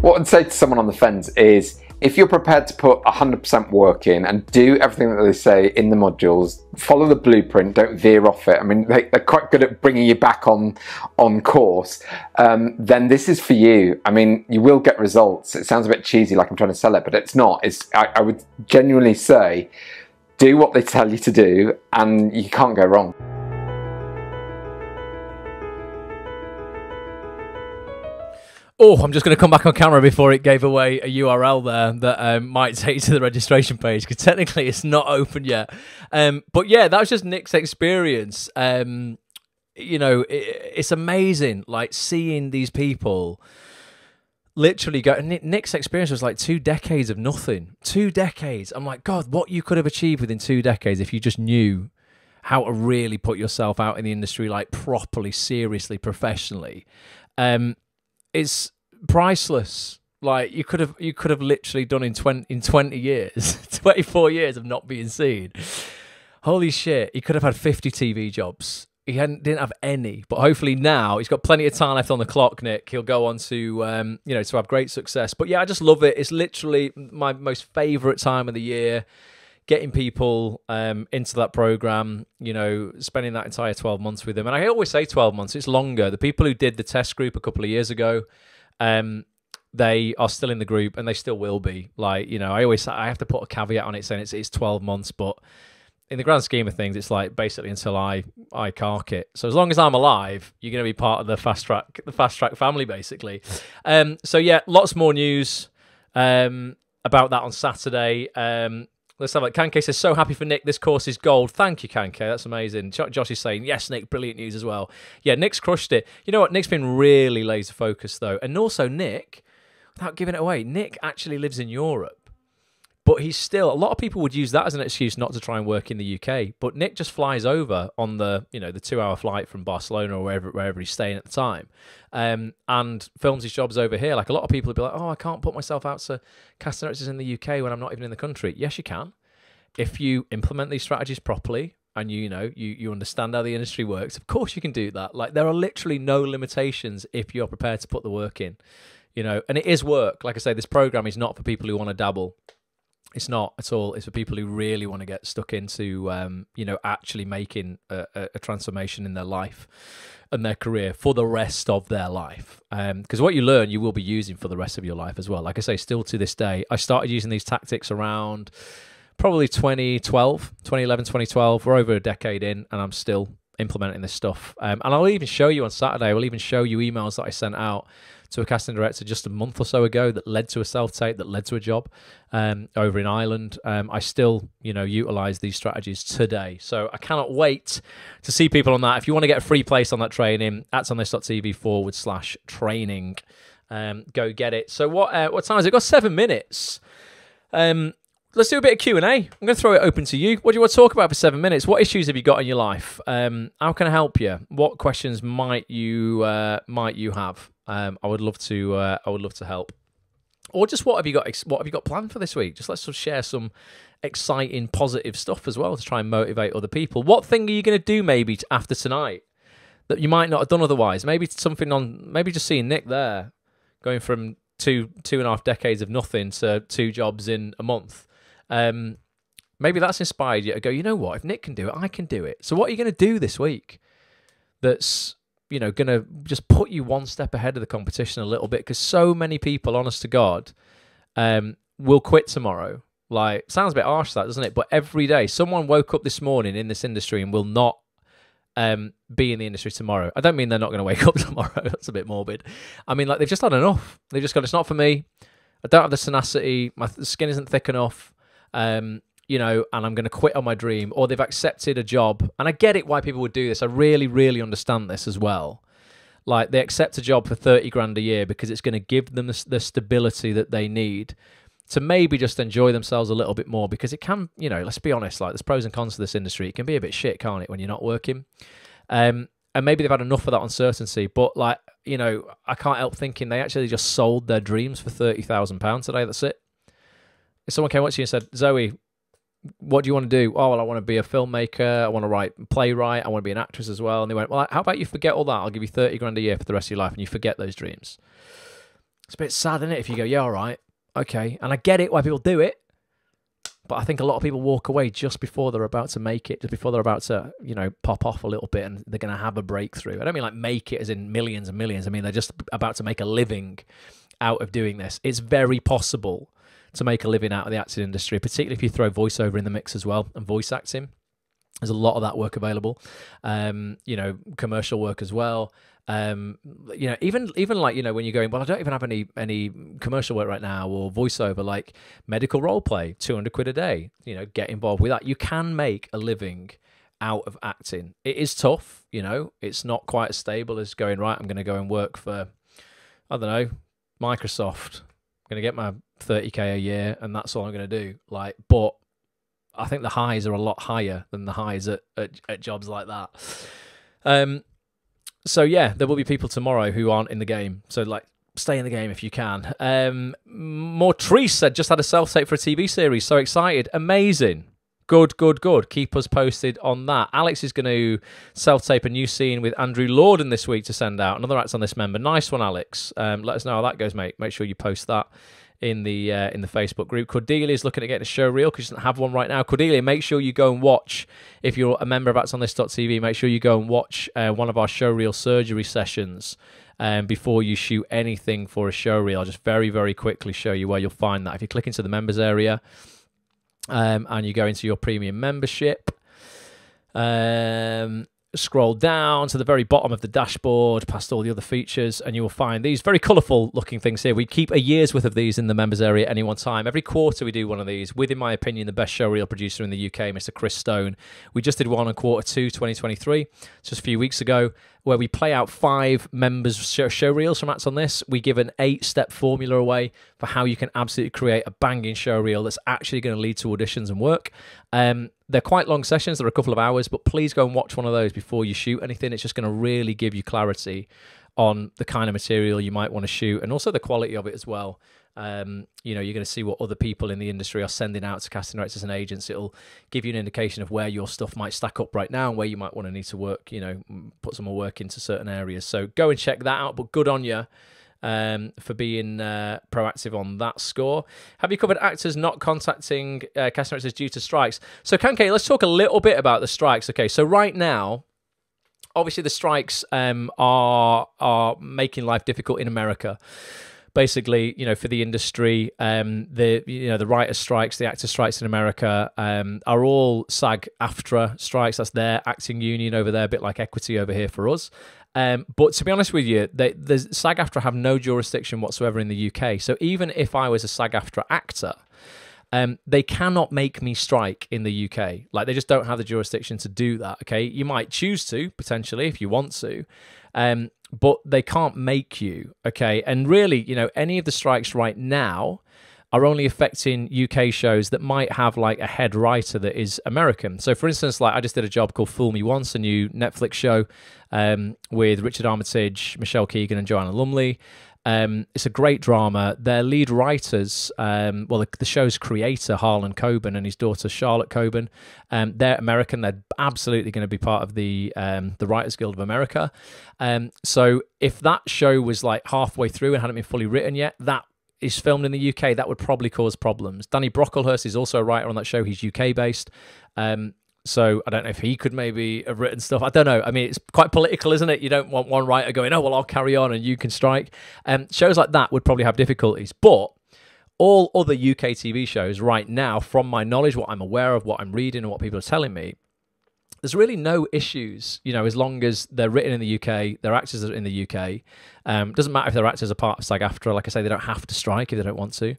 What I'd say to someone on the fence is, if you're prepared to put one hundred percent work in and do everything that they say in the modules, follow the blueprint, don't veer off it. I mean, they, they're quite good at bringing you back on, on course. Um, then this is for you. I mean, you will get results. It sounds a bit cheesy, like I'm trying to sell it, but it's not. It's, I, I would genuinely say, do what they tell you to do and you can't go wrong. Oh, I'm just going to come back on camera before it gave away a U R L there that um, might take you to the registration page, because technically it's not open yet. Um, but yeah, that was just Nick's experience. Um, you know, it, it's amazing, like, seeing these people literally go. And Nick's experience was like two decades of nothing. Two decades. I'm like, God, what you could have achieved within two decades if you just knew how to really put yourself out in the industry, like, properly, seriously, professionally. Um It's priceless. Like, you could have, you could have literally done in twenty in twenty years, twenty four years of not being seen. Holy shit! He could have had fifty T V jobs. He hadn't, didn't have any, but hopefully now he's got plenty of time left on the clock. Nick, he'll go on to um, you know, to have great success. But yeah, I just love it. It's literally my most favourite time of the year. Getting people um, into that program, you know, spending that entire twelve months with them. And I always say twelve months, it's longer. The people who did the test group a couple of years ago, um, they are still in the group and they still will be. Like, you know, I always I have to put a caveat on it saying it's, it's twelve months, but in the grand scheme of things, it's like basically until I, I cark it. So as long as I'm alive, you're going to be part of the fast track, the fast track family, basically. Um, so yeah, lots more news um, about that on Saturday. Um, Let's have it. Kanke says, so happy for Nick. This course is gold. Thank you, Kanke. That's amazing. Josh is saying, yes, Nick, brilliant news as well. Yeah, Nick's crushed it. You know what? Nick's been really laser-focused, though. And also, Nick, without giving it away, Nick actually lives in Europe. But he's still... A lot of people would use that as an excuse not to try and work in the U K. But Nick just flies over on the, you know, the two-hour flight from Barcelona or wherever, wherever he's staying at the time, um, and films his jobs over here. Like, a lot of people would be like, oh, I can't put myself out to casting directors in the U K when I'm not even in the country. Yes, you can. If you implement these strategies properly, and you, you know, you, you understand how the industry works, of course you can do that. Like, there are literally no limitations if you're prepared to put the work in, you know, and it is work. Like I say, this program is not for people who want to dabble. It's not at all. It's for people who really want to get stuck into, um, you know, actually making a, a transformation in their life and their career for the rest of their life. Because um, what you learn, you will be using for the rest of your life as well. Like I say, still to this day, I started using these tactics around probably twenty twelve, twenty eleven, twenty twelve. We're over a decade in, and I'm still implementing this stuff. Um, and I'll even show you on Saturday, I'll even show you emails that I sent out to a casting director just a month or so ago that led to a self-tape, that led to a job um, over in Ireland. Um, I still, you know, utilize these strategies today. So I cannot wait to see people on that. If you want to get a free place on that training, actonthis.tv forward slash training. Um, go get it. So what, uh, what time is it? Got seven minutes. Um, let's do a bit of Q and A. I'm going to throw it open to you. What do you want to talk about for seven minutes? What issues have you got in your life? Um, how can I help you? What questions might you, uh, might you have? Um, I would love to. Uh, I would love to help. Or just what have you got? What have you got planned for this week? Just let's sort of share some exciting, positive stuff as well to try and motivate other people. What thing are you going to do maybe after tonight that you might not have done otherwise? Maybe something on. Maybe just seeing Nick there, going from two two and a half decades of nothing to two jobs in a month. Um, maybe that's inspired you to go, you know what? If Nick can do it, I can do it. So what are you going to do this week? That's, you know, going to just put you one step ahead of the competition a little bit, because so many people, honest to God, um, will quit tomorrow. Like, sounds a bit harsh, that, doesn't it? But every day, someone woke up this morning in this industry and will not um, be in the industry tomorrow. I don't mean they're not going to wake up tomorrow. That's a bit morbid. I mean, like, they've just had enough. They've just gone, it's not for me. I don't have the tenacity. My skin isn't thick enough. Um, you know, and I'm going to quit on my dream. Or they've accepted a job. And I get it why people would do this. I really, really understand this as well. Like, they accept a job for thirty grand a year because it's going to give them the, the stability that they need to maybe just enjoy themselves a little bit more, because it can, you know, let's be honest, like, there's pros and cons to this industry. It can be a bit shit, can't it, when you're not working? Um, and maybe they've had enough of that uncertainty. But, like, you know, I can't help thinking they actually just sold their dreams for thirty thousand pounds today. That's it. If someone came up to you and said, Zoe, what do you want to do? Oh, well, I want to be a filmmaker. I want to write playwright. I want to be an actress as well. And they went, well, how about you forget all that? I'll give you thirty grand a year for the rest of your life, and you forget those dreams. It's a bit sad, isn't it? If you go, yeah, all right, okay. And I get it why people do it. But I think a lot of people walk away just before they're about to make it, just before they're about to, you know, pop off a little bit, and they're going to have a breakthrough. I don't mean like make it as in millions and millions. I mean, they're just about to make a living out of doing this. It's very possible to make a living out of the acting industry, particularly if you throw voiceover in the mix as well, and voice acting. There's a lot of that work available, um, you know, commercial work as well. Um, you know, even even like, you know, when you're going, well, I don't even have any any commercial work right now, or voiceover, like medical role play, two hundred quid a day, you know, get involved with that. You can make a living out of acting. It is tough, you know, it's not quite as stable as going, right, I'm going to go and work for, I don't know, Microsoft. I'm going to get my thirty K a year, and that's all I'm going to do. Like, but I think the highs are a lot higher than the highs at, at, at jobs like that. Um, so yeah, there will be people tomorrow who aren't in the game. So like, stay in the game if you can. Um, Mortrice said, just had a self-tape for a T V series. So excited. Amazing. Good, good, good. Keep us posted on that. Alex is going to self-tape a new scene with Andrew Lorden this week to send out. Another Act on This member. Nice one, Alex. Um, let us know how that goes, mate. Make sure you post that in the uh, in the Facebook group. Cordelia is looking at getting a show reel because she doesn't have one right now. Cordelia, make sure you go and watch, if you're a member of acts on this dot t v, make sure you go and watch uh, one of our show reel surgery sessions um, before you shoot anything for a show reel. I'll just very, very quickly show you where you'll find that. If you click into the members area um, and you go into your premium membership, um, scroll down to the very bottom of the dashboard, past all the other features, and you will find these very colourful looking things here. We keep a year's worth of these in the members area at any one time. Every quarter we do one of these with, in my opinion, the best show reel producer in the U K, Mister Chris Stone. We just did one on quarter two, twenty twenty-three, just a few weeks ago, where we play out five members' show, show reels from Acts on This. We give an eight-step formula away for how you can absolutely create a banging show reel that's actually going to lead to auditions and work. Um, They're quite long sessions. They're a couple of hours, but please go and watch one of those before you shoot anything. It's just going to really give you clarity on the kind of material you might want to shoot, and also the quality of it as well. Um, you know, you're going to see what other people in the industry are sending out to casting directors and agents. It'll give you an indication of where your stuff might stack up right now and where you might want to need to work, you know, put some more work into certain areas. So go and check that out. But good on you um, for being uh, proactive on that score. Have you covered actors not contacting uh, casting directors due to strikes? So, Kanke, let's talk a little bit about the strikes. Okay, so right now, obviously the strikes um, are, are making life difficult in America. Basically, you know, for the industry, um, the you know the writers' strikes, the actor strikes in America um, are all SAG-AFTRA strikes. That's their acting union over there, a bit like Equity over here for us. Um, but to be honest with you, they, the SAG-AFTRA have no jurisdiction whatsoever in the U K. So even if I was a SAG-AFTRA actor, um, they cannot make me strike in the U K. Like, they just don't have the jurisdiction to do that. Okay, you might choose to potentially if you want to. Um, but they can't make you, okay? And really, you know, any of the strikes right now are only affecting U K shows that might have, like, a head writer that is American. So, for instance, like, I just did a job called Fool Me Once, a new Netflix show um, with Richard Armitage, Michelle Keegan, and Joanna Lumley. Um, it's a great drama. Their lead writers, um, well, the, the show's creator, Harlan Coben, and his daughter, Charlotte Coben, um, they're American. They're absolutely going to be part of the um, the Writers Guild of America. Um, so if that show was like halfway through and hadn't been fully written yet, that is filmed in the U K, that would probably cause problems. Danny Brocklehurst is also a writer on that show. He's U K-based. Um So I don't know if he could maybe have written stuff. I don't know. I mean, it's quite political, isn't it? You don't want one writer going, oh, well, I'll carry on and you can strike. Um, shows like that would probably have difficulties. But all other U K T V shows right now, from my knowledge, what I'm aware of, what I'm reading and what people are telling me, there's really no issues, you know, as long as they're written in the U K, their actors are in the U K. Um, doesn't matter if their actors are part of SAG-AFTRA. Like I say, they don't have to strike if they don't want to.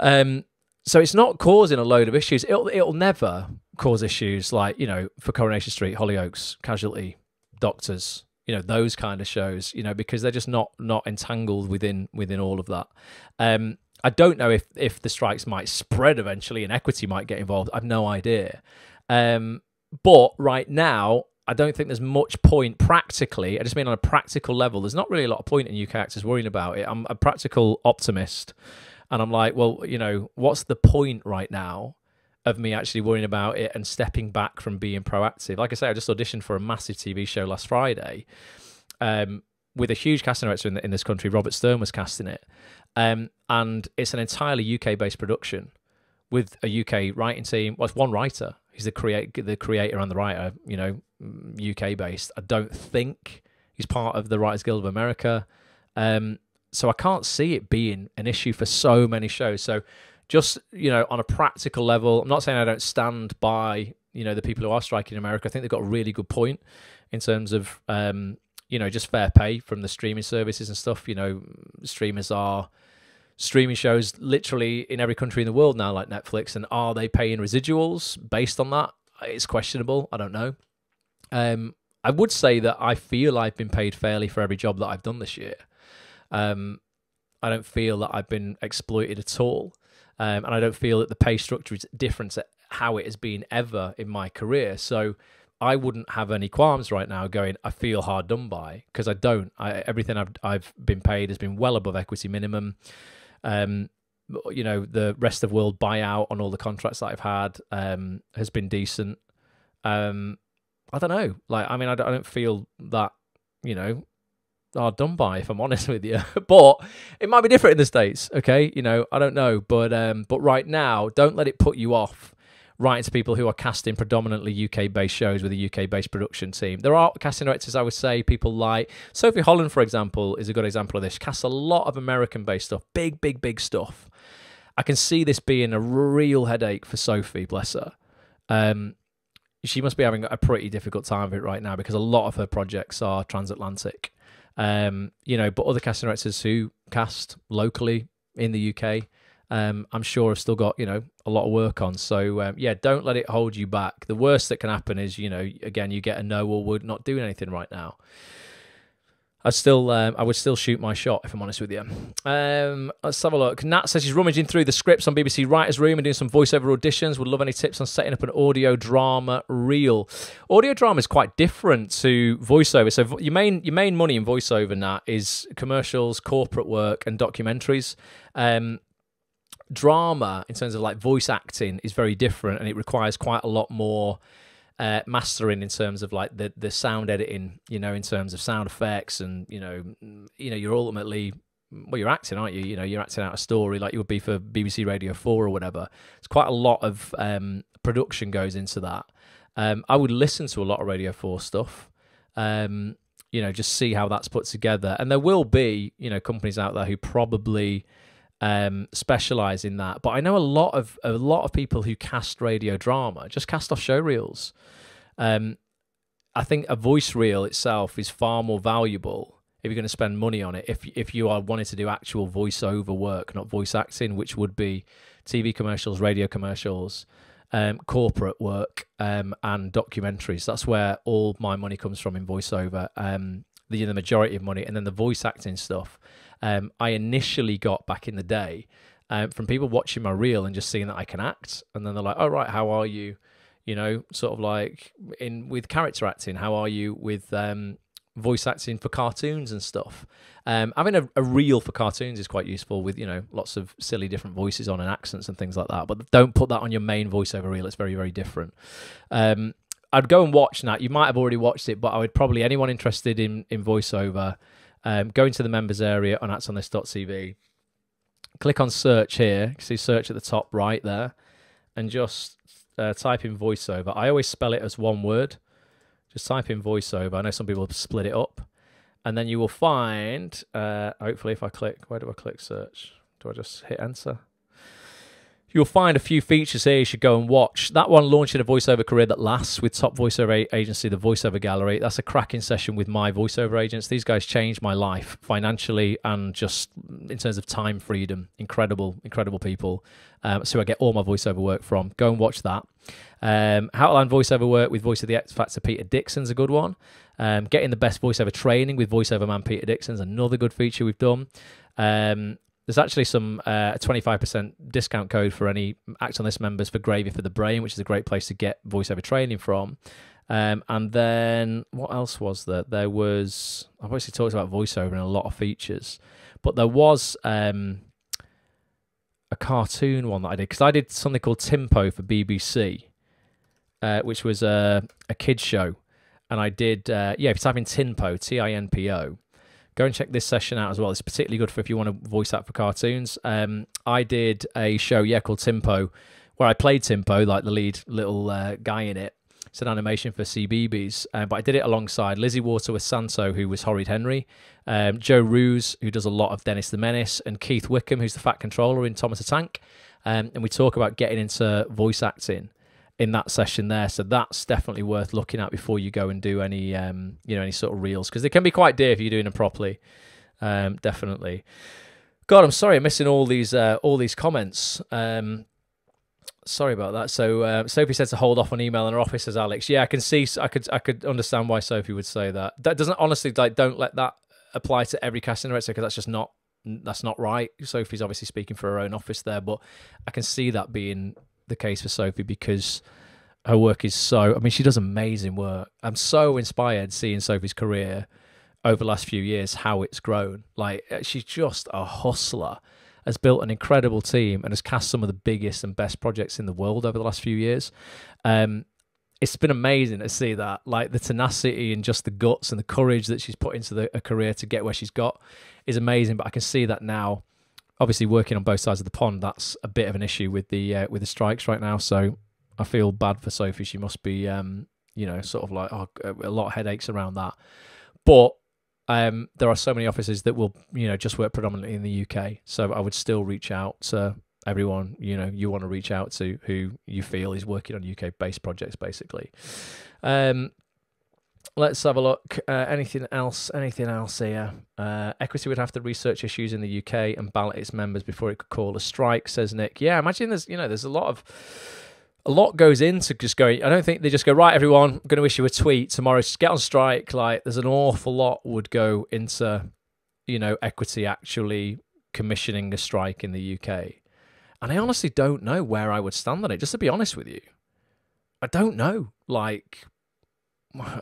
Um, so it's not causing a load of issues. It'll, it'll never cause issues like, you know, for Coronation Street, Hollyoaks, Casualty, Doctors, you know, those kind of shows, you know, because they're just not not entangled within within all of that. Um, I don't know if, if the strikes might spread eventually and Equity might get involved. I've no idea. Um, but right now, I don't think there's much point practically. I just mean on a practical level, there's not really a lot of point in U K actors worrying about it. I'm a practical optimist. And I'm like, well, you know, what's the point right now of me actually worrying about it and stepping back from being proactive? Like I say, I just auditioned for a massive T V show last Friday um, with a huge casting director in, the, in this country. Robert Stern was casting it. Um, and it's an entirely U K-based production with a U K writing team. Well, it's one writer. He's the, create, the creator and the writer, you know, U K-based. I don't think he's part of the Writers Guild of America. Um So I can't see it being an issue for so many shows. So just, you know, on a practical level, I'm not saying I don't stand by, you know, the people who are striking in America. I think they've got a really good point in terms of, um, you know, just fair pay from the streaming services and stuff. You know, streamers are streaming shows literally in every country in the world now, like Netflix. And are they paying residuals based on that? It's questionable. I don't know. Um, I would say that I feel I've been paid fairly for every job that I've done this year. Um, I don't feel that I've been exploited at all. Um, and I don't feel that the pay structure is different to how it has been ever in my career. So I wouldn't have any qualms right now going, I feel hard done by, because I don't. I, everything I've, I've been paid has been well above Equity minimum. Um, you know, the rest of the world buyout on all the contracts that I've had um, has been decent. Um, I don't know. Like, I mean, I don't, I don't feel that, you know, are done by, if I'm honest with you. But it might be different in the States, okay? You know, I don't know. But um, but right now, don't let it put you off writing to people who are casting predominantly U K-based shows with a U K-based production team. There are casting directors, I would say, people like Sophie Holland, for example, is a good example of this. She casts a lot of American-based stuff, big, big, big stuff. I can see this being a real headache for Sophie, bless her. Um, she must be having a pretty difficult time of it right now because a lot of her projects are transatlantic. Um, you know, but other casting directors who cast locally in the U K, um, I'm sure have still got, you know, a lot of work on. So, um, yeah, don't let it hold you back. The worst that can happen is, you know, again, you get a no or would not do anything right now. I still, um, I would still shoot my shot, if I'm honest with you. Um, let's have a look. Nat says she's rummaging through the scripts on B B C Writers Room and doing some voiceover auditions. Would love any tips on setting up an audio drama reel. Audio drama is quite different to voiceover. So your main, your main money in voiceover, Nat, is commercials, corporate work, and documentaries. Um, drama, in terms of like voice acting, is very different, and it requires quite a lot more... Uh, mastering in terms of like the the sound editing, you know, in terms of sound effects, and you know, you know, you're ultimately, well, you're acting, aren't you? You know, you're acting out a story like you would be for B B C Radio Four or whatever. It's quite a lot of um, production goes into that. Um, I would listen to a lot of Radio Four stuff, um, you know, just see how that's put together. And there will be, you know, companies out there who probably um, specialize in that. But I know a lot of a lot of people who cast radio drama just cast off show reels. Um, I think a voice reel itself is far more valuable if you're going to spend money on it. If if you are wanting to do actual voiceover work, not voice acting, which would be T V commercials, radio commercials, um, corporate work, um, and documentaries. That's where all my money comes from in voiceover. Um, the the majority of money, and then the voice acting stuff. Um, I initially got back in the day um, from people watching my reel and just seeing that I can act, and then they're like, "Oh right, how are you?" You know, sort of like in with character acting. How are you with um, voice acting for cartoons and stuff? Um, having a, a reel for cartoons is quite useful with, you know, lots of silly different voices on and accents and things like that. But don't put that on your main voiceover reel. It's very very different. Um, I'd go and watch that. You might have already watched it, but I would probably, anyone interested in in voiceover. Um, go into the members area on acts on this dot t v, click on search here, you can see search at the top right there, and just uh, type in voiceover. I always spell it as one word, just type in voiceover. I know some people split it up, and then you will find, uh, hopefully if I click, where do I click search? Do I just hit enter? You'll find a few features here you should go and watch. That one, Launching a Voiceover Career That Lasts, with top voiceover agency, the Voiceover Gallery. That's a cracking session with my voiceover agents. These guys changed my life financially and just in terms of time freedom. Incredible, incredible people. Um, so I get all my voiceover work from. Go and watch that. Um, How to Land Voiceover Work with Voice of the X Factor, Peter Dixon's a good one. Um, Getting the Best Voiceover Training with Voiceover Man, Peter Dixon's another good feature we've done. Um... There's actually some uh, twenty-five percent discount code for any Act on This members for Gravy for the Brain, which is a great place to get voiceover training from. Um, and then what else was there? There was, I've obviously talked about voiceover and a lot of features, but there was um, a cartoon one that I did, because I did something called Tinpo for B B C, uh, which was a, a kid's show. And I did, uh, yeah, if you type in Tinpo, T I N P O, go and check this session out as well. It's particularly good for if you want to voice act for cartoons. Um, I did a show, yeah, called Tinpo, where I played Tinpo, like the lead little uh, guy in it. It's an animation for C B B S, uh, but I did it alongside Lizzie Water with Santo, who was Horrid Henry, um, Joe Ruse, who does a lot of Dennis the Menace, and Keith Wickham, who's the Fat Controller in Thomas the Tank. Um, and we talk about getting into voice acting in that session there, so that's definitely worth looking at before you go and do any um you know any sort of reels, because they can be quite dear if you're doing them properly. Um definitely. God, I'm sorry I'm missing all these uh all these comments. Um sorry about that. So uh, Sophie said to hold off on email in her office, says Alex. Yeah, I can see, I could I could understand why Sophie would say that. That doesn't, honestly, like, don't let that apply to every casting director, because that's just not that's not right. Sophie's obviously speaking for her own office there, but I can see that being the case for Sophie, because her work is so, I mean, she does amazing work. I'm so inspired seeing Sophie's career over the last few years, how it's grown. Like, she's just a hustler, has built an incredible team, and has cast some of the biggest and best projects in the world over the last few years. Um, it's been amazing to see that, like the tenacity and just the guts and the courage that she's put into the, her career to get where she's got is amazing. But I can see that now, obviously working on both sides of the pond, that's a bit of an issue with the uh, with the strikes right now. So I feel bad for Sophie. She must be, um, you know, sort of like oh, a lot of headaches around that. But um, there are so many offices that will, you know, just work predominantly in the U K. So I would still reach out to everyone, you know, you want to reach out to who you feel is working on U K-based projects, basically. Um, Let's have a look. Uh, anything else? Anything else here? Uh, Equity would have to research issues in the U K and ballot its members before it could call a strike, says Nick. Yeah, imagine there's, you know, there's a lot of a lot goes into just going, I don't think they just go, right, everyone, I'm going to issue a tweet tomorrow, just get on strike. Like, there's an awful lot would go into, you know, Equity actually commissioning a strike in the U K. And I honestly don't know where I would stand on it, just to be honest with you. I don't know. Like,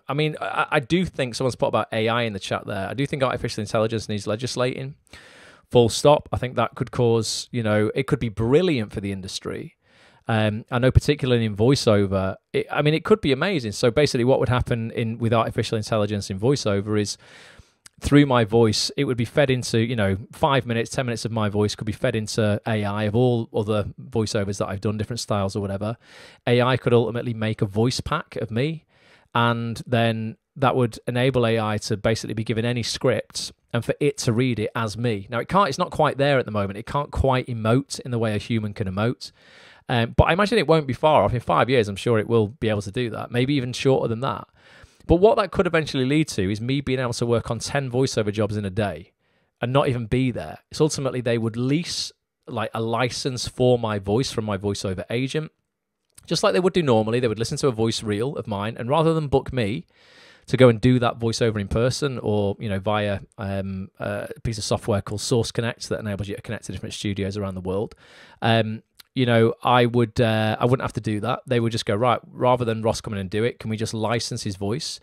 I mean, I, I do think someone's put about A I in the chat there. I do think artificial intelligence needs legislating. Full stop. I think that could cause, you know, it could be brilliant for the industry. Um, I know particularly in voiceover, it, I mean, it could be amazing. So basically what would happen in with artificial intelligence in voiceover is through my voice, it would be fed into, you know, five minutes, ten minutes of my voice could be fed into A I of all other voiceovers that I've done, different styles or whatever. A I could ultimately make a voice pack of me. And then that would enable A I to basically be given any script and for it to read it as me. Now, it can't, it's not quite there at the moment. It can't quite emote in the way a human can emote. Um, but I imagine it won't be far off. In five years, I'm sure it will be able to do that, maybe even shorter than that. But what that could eventually lead to is me being able to work on ten voiceover jobs in a day and not even be there. It's ultimately they would lease like a license for my voice from my voiceover agent. Just like they would do normally, they would listen to a voice reel of mine, and rather than book me to go and do that voiceover in person or, you know, via um, a piece of software called Source Connect that enables you to connect to different studios around the world, um, you know, I, would, uh, I wouldn't have to do that. They would just go, right, rather than Ross coming and do it, can we just license his voice?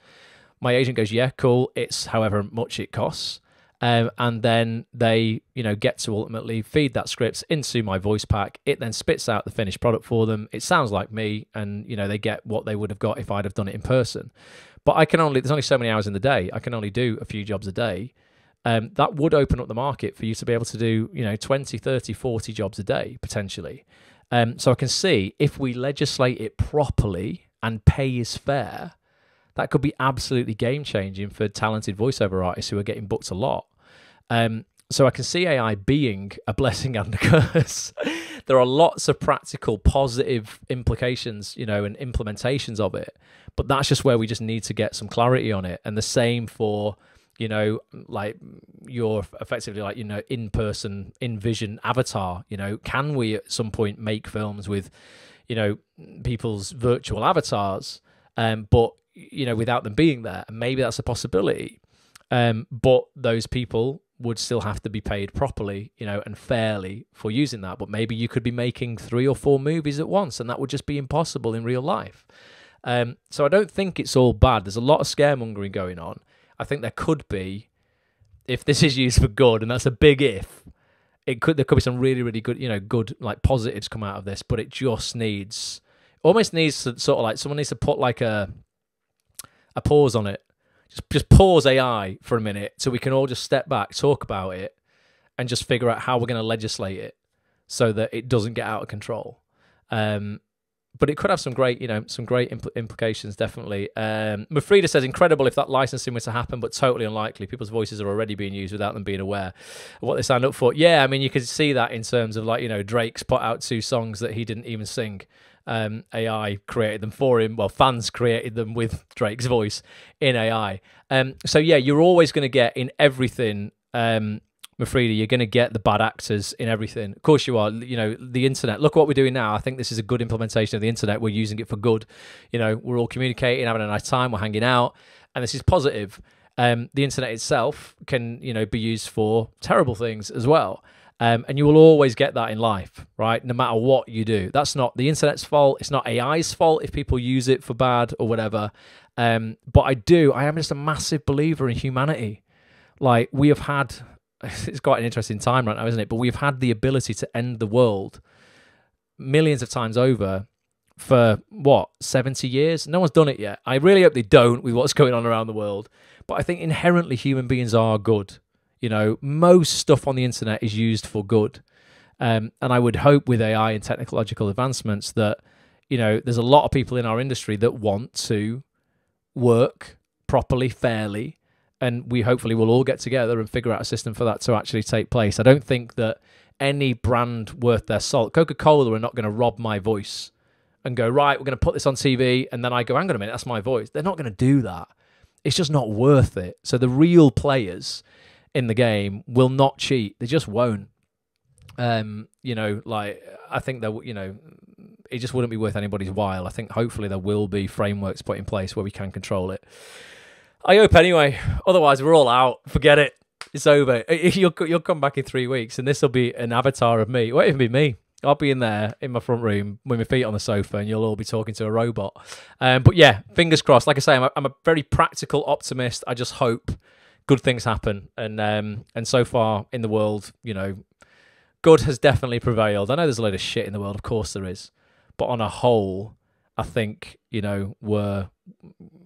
My agent goes, yeah, cool, it's however much it costs. Um, and then they, you know, get to ultimately feed that script into my voice pack. It then spits out the finished product for them. It sounds like me, and, you know, they get what they would have got if I'd have done it in person. But I can only, there's only so many hours in the day. I can only do a few jobs a day. Um, that would open up the market for you to be able to do, you know, twenty, thirty, forty jobs a day, potentially. Um, so I can see if we legislate it properly and pay is fair, that could be absolutely game-changing for talented voiceover artists who are getting booked a lot. Um, so I can see A I being a blessing and a curse. There are lots of practical, positive implications, you know, and implementations of it. But that's just where we just need to get some clarity on it. And the same for, you know, like your effectively like, you know, in-person, in-vision avatar. You know, can we at some point make films with, you know, people's virtual avatars, um, but you know, without them being there? And maybe that's a possibility. Um, but those people would still have to be paid properly, you know, and fairly for using that. But maybe you could be making three or four movies at once, and that would just be impossible in real life. Um, so I don't think it's all bad. There's a lot of scaremongering going on. I think there could be, if this is used for good, and that's a big if, it could, there could be some really, really good, you know, good, like positives come out of this, but it just needs, almost needs to sort of like, someone needs to put like a, a pause on it. Just, just pause A I for a minute so we can all just step back, talk about it, and just figure out how we're going to legislate it so that it doesn't get out of control. Um, but it could have some great, you know, some great impl implications, definitely. Um, Mafrida says, incredible if that licensing were to happen, but totally unlikely. People's voices are already being used without them being aware of what they signed up for. Yeah, I mean, you could see that in terms of like, you know, Drake's put out two songs that he didn't even sing. Um, A I created them for him. Well, fans created them with Drake's voice in A I. Um, so yeah, you're always going to get in everything, um, Mafrida, you're going to get the bad actors in everything. Of course you are. You know, the internet, look what we're doing now. I think this is a good implementation of the internet. We're using it for good. You know, we're all communicating, having a nice time, we're hanging out, and this is positive. Um, the internet itself can, you know, be used for terrible things as well. Um, and you will always get that in life, right? No matter what you do. That's not the internet's fault. It's not A I's fault if people use it for bad or whatever. Um, but I do, I am just a massive believer in humanity. Like, we have had, it's quite an interesting time right now, isn't it? But we've had the ability to end the world millions of times over for, what, seventy years? No one's done it yet. I really hope they don't with what's going on around the world. But I think inherently human beings are good. You know, most stuff on the internet is used for good. Um, and I would hope with A I and technological advancements that, you know, there's a lot of people in our industry that want to work properly, fairly, and we hopefully will all get together and figure out a system for that to actually take place. I don't think that any brand worth their salt, Coca-Cola are not going to rob my voice and go, right, we're going to put this on T V, and then I go, hang on a minute, that's my voice. They're not going to do that. It's just not worth it. So the real players in the game will not cheat. They just won't. Um, you know, like, I think that, you know, it just wouldn't be worth anybody's while. I think hopefully there will be frameworks put in place where we can control it. I hope anyway. Otherwise, we're all out. Forget it. It's over. You'll, you'll come back in three weeks and this will be an avatar of me. It won't even be me. I'll be in there in my front room with my feet on the sofa and you'll all be talking to a robot. Um, but yeah, fingers crossed. Like I say, I'm a, I'm a very practical optimist. I just hope good things happen. And, um, and so far in the world, you know, good has definitely prevailed. I know there's a load of shit in the world. Of course there is. But on a whole, I think, you know, we're,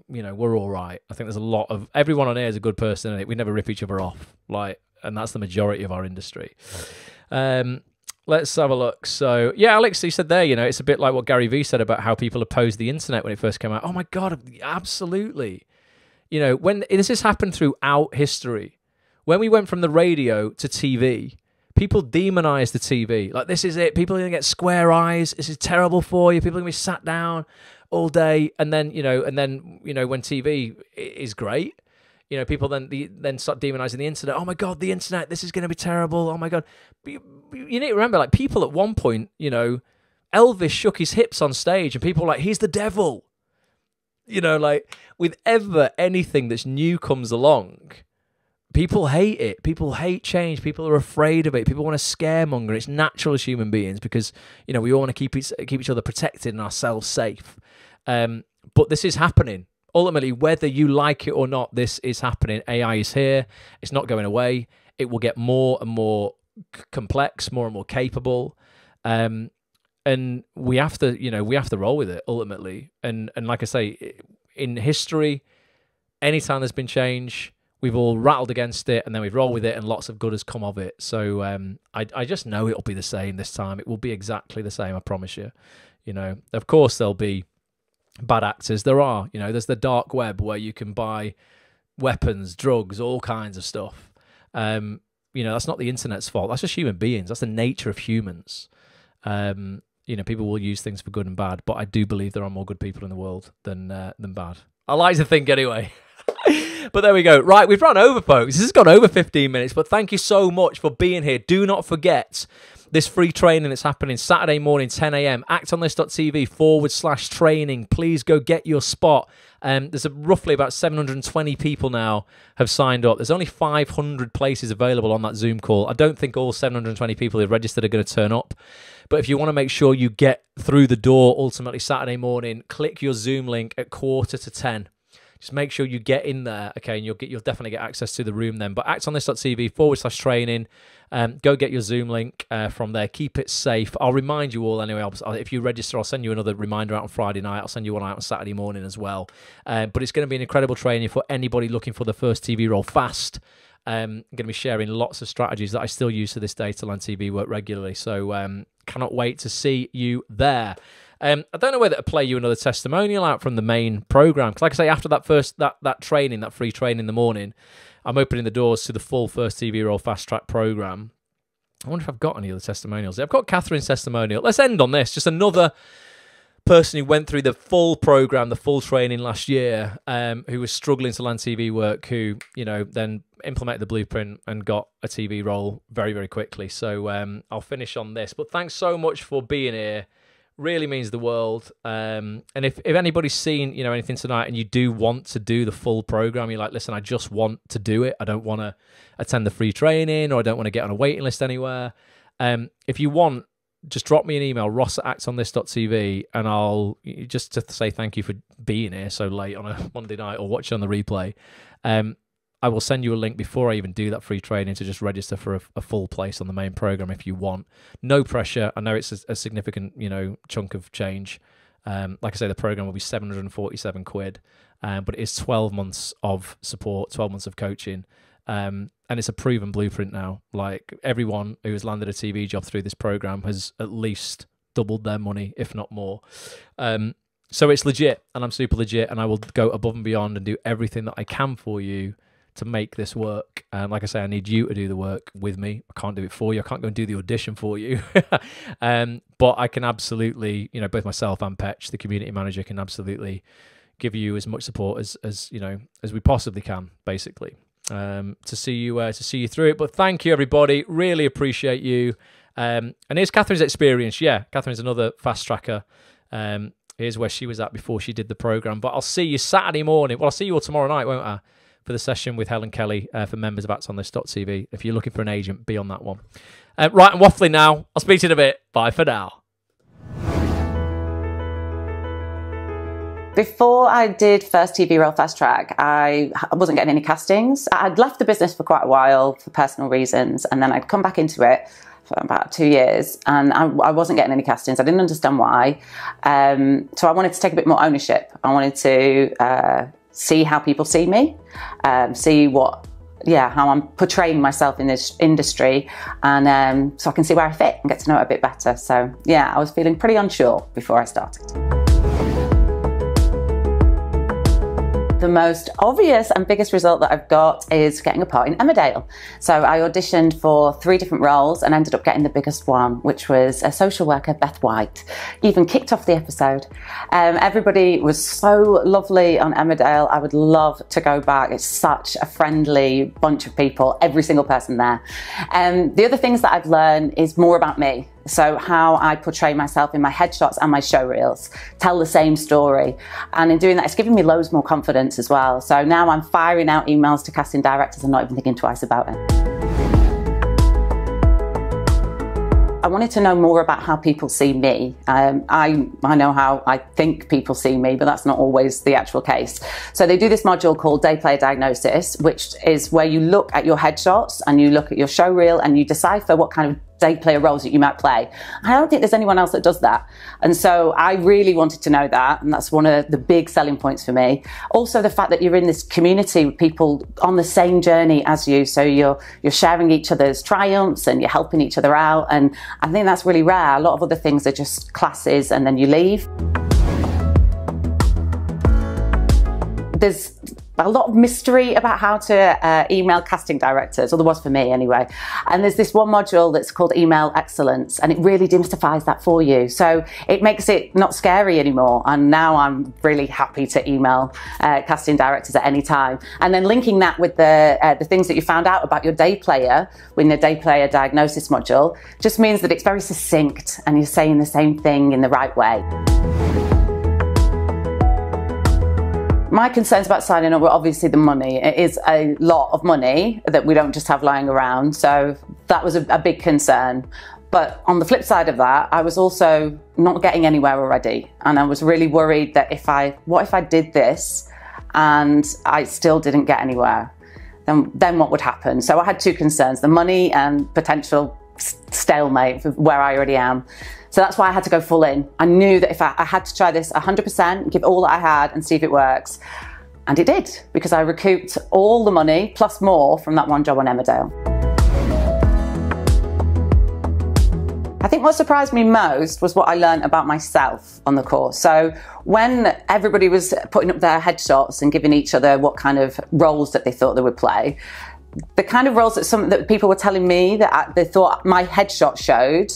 you know, we're all right. I think there's a lot of, everyone on here is a good person in it. We never rip each other off. Like, and that's the majority of our industry. Um, Let's have a look. So, yeah, Alex, you said there, you know, it's a bit like what Gary Vee said about how people opposed the internet when it first came out. Oh, my God, absolutely. You know, when this has happened throughout history, when we went from the radio to T V, people demonized the T V. Like, this is it. People are going to get square eyes. This is terrible for you. People are going to be sat down all day. And then, you know, and then, you know, when T V is great, you know, people then the, then start demonizing the internet. Oh my God, the internet! This is going to be terrible. Oh my God! You, you need to remember, like people at one point, you know, Elvis shook his hips on stage, and people were like, "He's the devil." You know, like with ever anything that's new comes along, people hate it. People hate change. People are afraid of it. People want to scaremonger. It's natural as human beings because you know we all want to keep each, keep each other protected and ourselves safe. Um, but this is happening. Ultimately, whether you like it or not, this is happening. A I is here. It's not going away. It will get more and more complex, more and more capable. Um, and we have to, you know, we have to roll with it ultimately. And and like I say, in history, anytime there's been change, we've all rattled against it and then we've rolled with it and lots of good has come of it. So um, I, I just know it'll be the same this time. It will be exactly the same, I promise you. You know, of course there'll be bad actors. There are, you know, there's the dark web where you can buy weapons, drugs, all kinds of stuff. Um, you know, that's not the internet's fault. That's just human beings. That's the nature of humans. Um, you know, people will use things for good and bad, but I do believe there are more good people in the world than uh, than bad. I like to think anyway. But there we go. Right, we've run over, folks. This has gone over fifteen minutes, but thank you so much for being here. Do not forget this free training that's happening Saturday morning, ten A M, actonthis.tv forward slash training. Please go get your spot. Um, there's a, roughly about seven hundred twenty people now have signed up. There's only five hundred places available on that Zoom call. I don't think all seven hundred twenty people who've registered are going to turn up. But if you want to make sure you get through the door ultimately Saturday morning, click your Zoom link at quarter to ten. Just make sure you get in there, okay, and you'll get you'll definitely get access to the room then. But actonthis.tv forward slash training. Um, go get your Zoom link uh, from there. Keep it safe. I'll remind you all anyway. I'll, if you register, I'll send you another reminder out on Friday night. I'll send you one out on Saturday morning as well. Uh, but it's going to be an incredible training for anybody looking for the first T V role fast. Um, I'm going to be sharing lots of strategies that I still use to this day to land T V work regularly. So um, cannot wait to see you there. Um, I don't know whether to play you another testimonial out from the main program. Because like I say, after that first that that training, that free training in the morning, I'm opening the doors to the full First T V Role Fast Track program. I wonder if I've got any other testimonials. I've got Catherine's testimonial. Let's end on this. Just another person who went through the full program, the full training last year, um, who was struggling to land T V work, who you know then implemented the blueprint and got a T V role very, very quickly. So um, I'll finish on this. But thanks so much for being here. Really means the world. Um, and if, if anybody's seen, you know, anything tonight and you do want to do the full program, you're like, listen, I just want to do it. I don't want to attend the free training or I don't want to get on a waiting list anywhere. Um, if you want, just drop me an email, ross at actonthis.tv, and I'll just to say thank you for being here so late on a Monday night or watching on the replay. Um, I will send you a link before I even do that free training to just register for a, a full place on the main program if you want. No pressure. I know it's a, a significant, you know, chunk of change. Um, like I say, the program will be seven hundred forty-seven quid, um, but it is twelve months of support, twelve months of coaching. Um, and it's a proven blueprint now. Like everyone who has landed a T V job through this program has at least doubled their money, if not more. Um, so it's legit and I'm super legit and I will go above and beyond and do everything that I can for you to make this work. And um, like I say, I need you to do the work with me. I can't do it for you. I can't go and do the audition for you. um, but I can absolutely, you know, both myself and Patch, the community manager, can absolutely give you as much support as, as you know, as we possibly can, basically, um, to see you, uh, to see you through it. But thank you, everybody. Really appreciate you. Um, and here's Catherine's experience. Yeah, Catherine's another fast tracker. Um, here's where she was at before she did the programme. But I'll see you Saturday morning. Well, I'll see you all tomorrow night, won't I? For the session with Helen Kelly uh, for members of Act On This dot T V. If you're looking for an agent, be on that one. Uh, right, I'm waffling now. I'll speak to you in a bit. Bye for now. Before I did First T V Role Fast Track, I wasn't getting any castings. I'd left the business for quite a while for personal reasons, and then I'd come back into it for about two years, and I, I wasn't getting any castings. I didn't understand why. Um, so I wanted to take a bit more ownership. I wanted to uh, see how people see me, um, see what, yeah, how I'm portraying myself in this industry, and um, so I can see where I fit and get to know it a bit better. So yeah, I was feeling pretty unsure before I started. The most obvious and biggest result that I've got is getting a part in Emmerdale. So I auditioned for three different roles and ended up getting the biggest one, which was a social worker, Beth White. Even kicked off the episode. Um, everybody was so lovely on Emmerdale. I would love to go back. It's such a friendly bunch of people, every single person there. Um, the other things that I've learned is more about me. So how I portray myself in my headshots and my show reels, tell the same story. And in doing that, it's given me loads more confidence as well. So now I'm firing out emails to casting directors and not even thinking twice about it. I wanted to know more about how people see me. Um, I, I know how I think people see me, but that's not always the actual case. So they do this module called Day Player Diagnosis, which is where you look at your headshots and you look at your show reel and you decipher what kind of day player roles that you might play. I don't think there's anyone else that does that. And so I really wanted to know that, and that's one of the big selling points for me. Also the fact that you're in this community with people on the same journey as you, so you're you're sharing each other's triumphs and you're helping each other out, and I think that's really rare. A lot of other things are just classes and then you leave. There's a lot of mystery about how to uh, email casting directors, or there was for me anyway. And there's this one module that's called Email Excellence, and it really demystifies that for you. So it makes it not scary anymore. And now I'm really happy to email uh, casting directors at any time. And then linking that with the, uh, the things that you found out about your day player in the day player diagnosis module just means that it's very succinct and you're saying the same thing in the right way. My concerns about signing up were obviously the money. It is a lot of money that we don't just have lying around. So that was a, a big concern. But on the flip side of that, I was also not getting anywhere already. And I was really worried that if I, what if I did this and I still didn't get anywhere? Then, then what would happen? So I had two concerns, the money and potential stalemate for where I already am. So that's why I had to go full in. I knew that if I, I had to try this one hundred percent, give all that I had and see if it works. And it did, because I recouped all the money plus more from that one job on Emmerdale. I think what surprised me most was what I learned about myself on the course. So when everybody was putting up their headshots and giving each other what kind of roles that they thought they would play, the kind of roles that some that people were telling me that I, they thought my headshot showed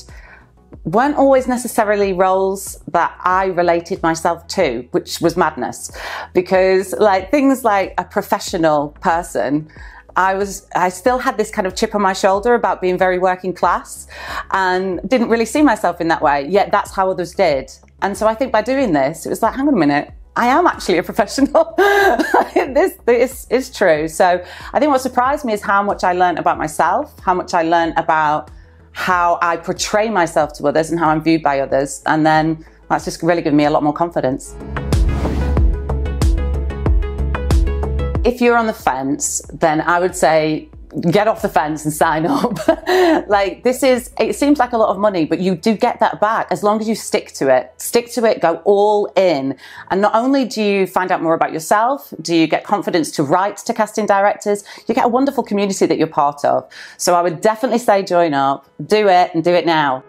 weren't always necessarily roles that I related myself to, which was madness. Because like things like a professional person, I was, I still had this kind of chip on my shoulder about being very working class and didn't really see myself in that way, yet that's how others did. And so I think by doing this, it was like, hang on a minute, I am actually a professional. This, this is true. So I think what surprised me is how much I learned about myself, how much I learned about how I portray myself to others and how I'm viewed by others. And then that's just really given me a lot more confidence. If you're on the fence, then I would say, get off the fence and sign up. Like this is, it seems like a lot of money, but you do get that back as long as you stick to it. Stick to it, go all in. And not only do you find out more about yourself, do you get confidence to write to casting directors, you get a wonderful community that you're part of. So I would definitely say join up, do it, and do it now.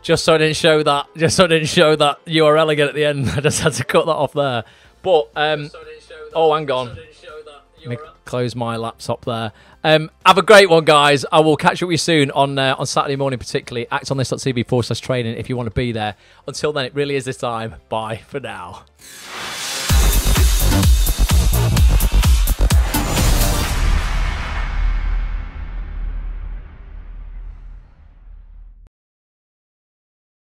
Just so I didn't show that, just so I didn't show that U R L again at the end. I just had to cut that off there. But, um, so oh, hang on. So Let me close my laptop there. Um, have a great one, guys. I will catch up with you soon on uh, on Saturday morning, particularly. Act On This dot T V forward slash training if you want to be there. Until then, it really is this time. Bye for now.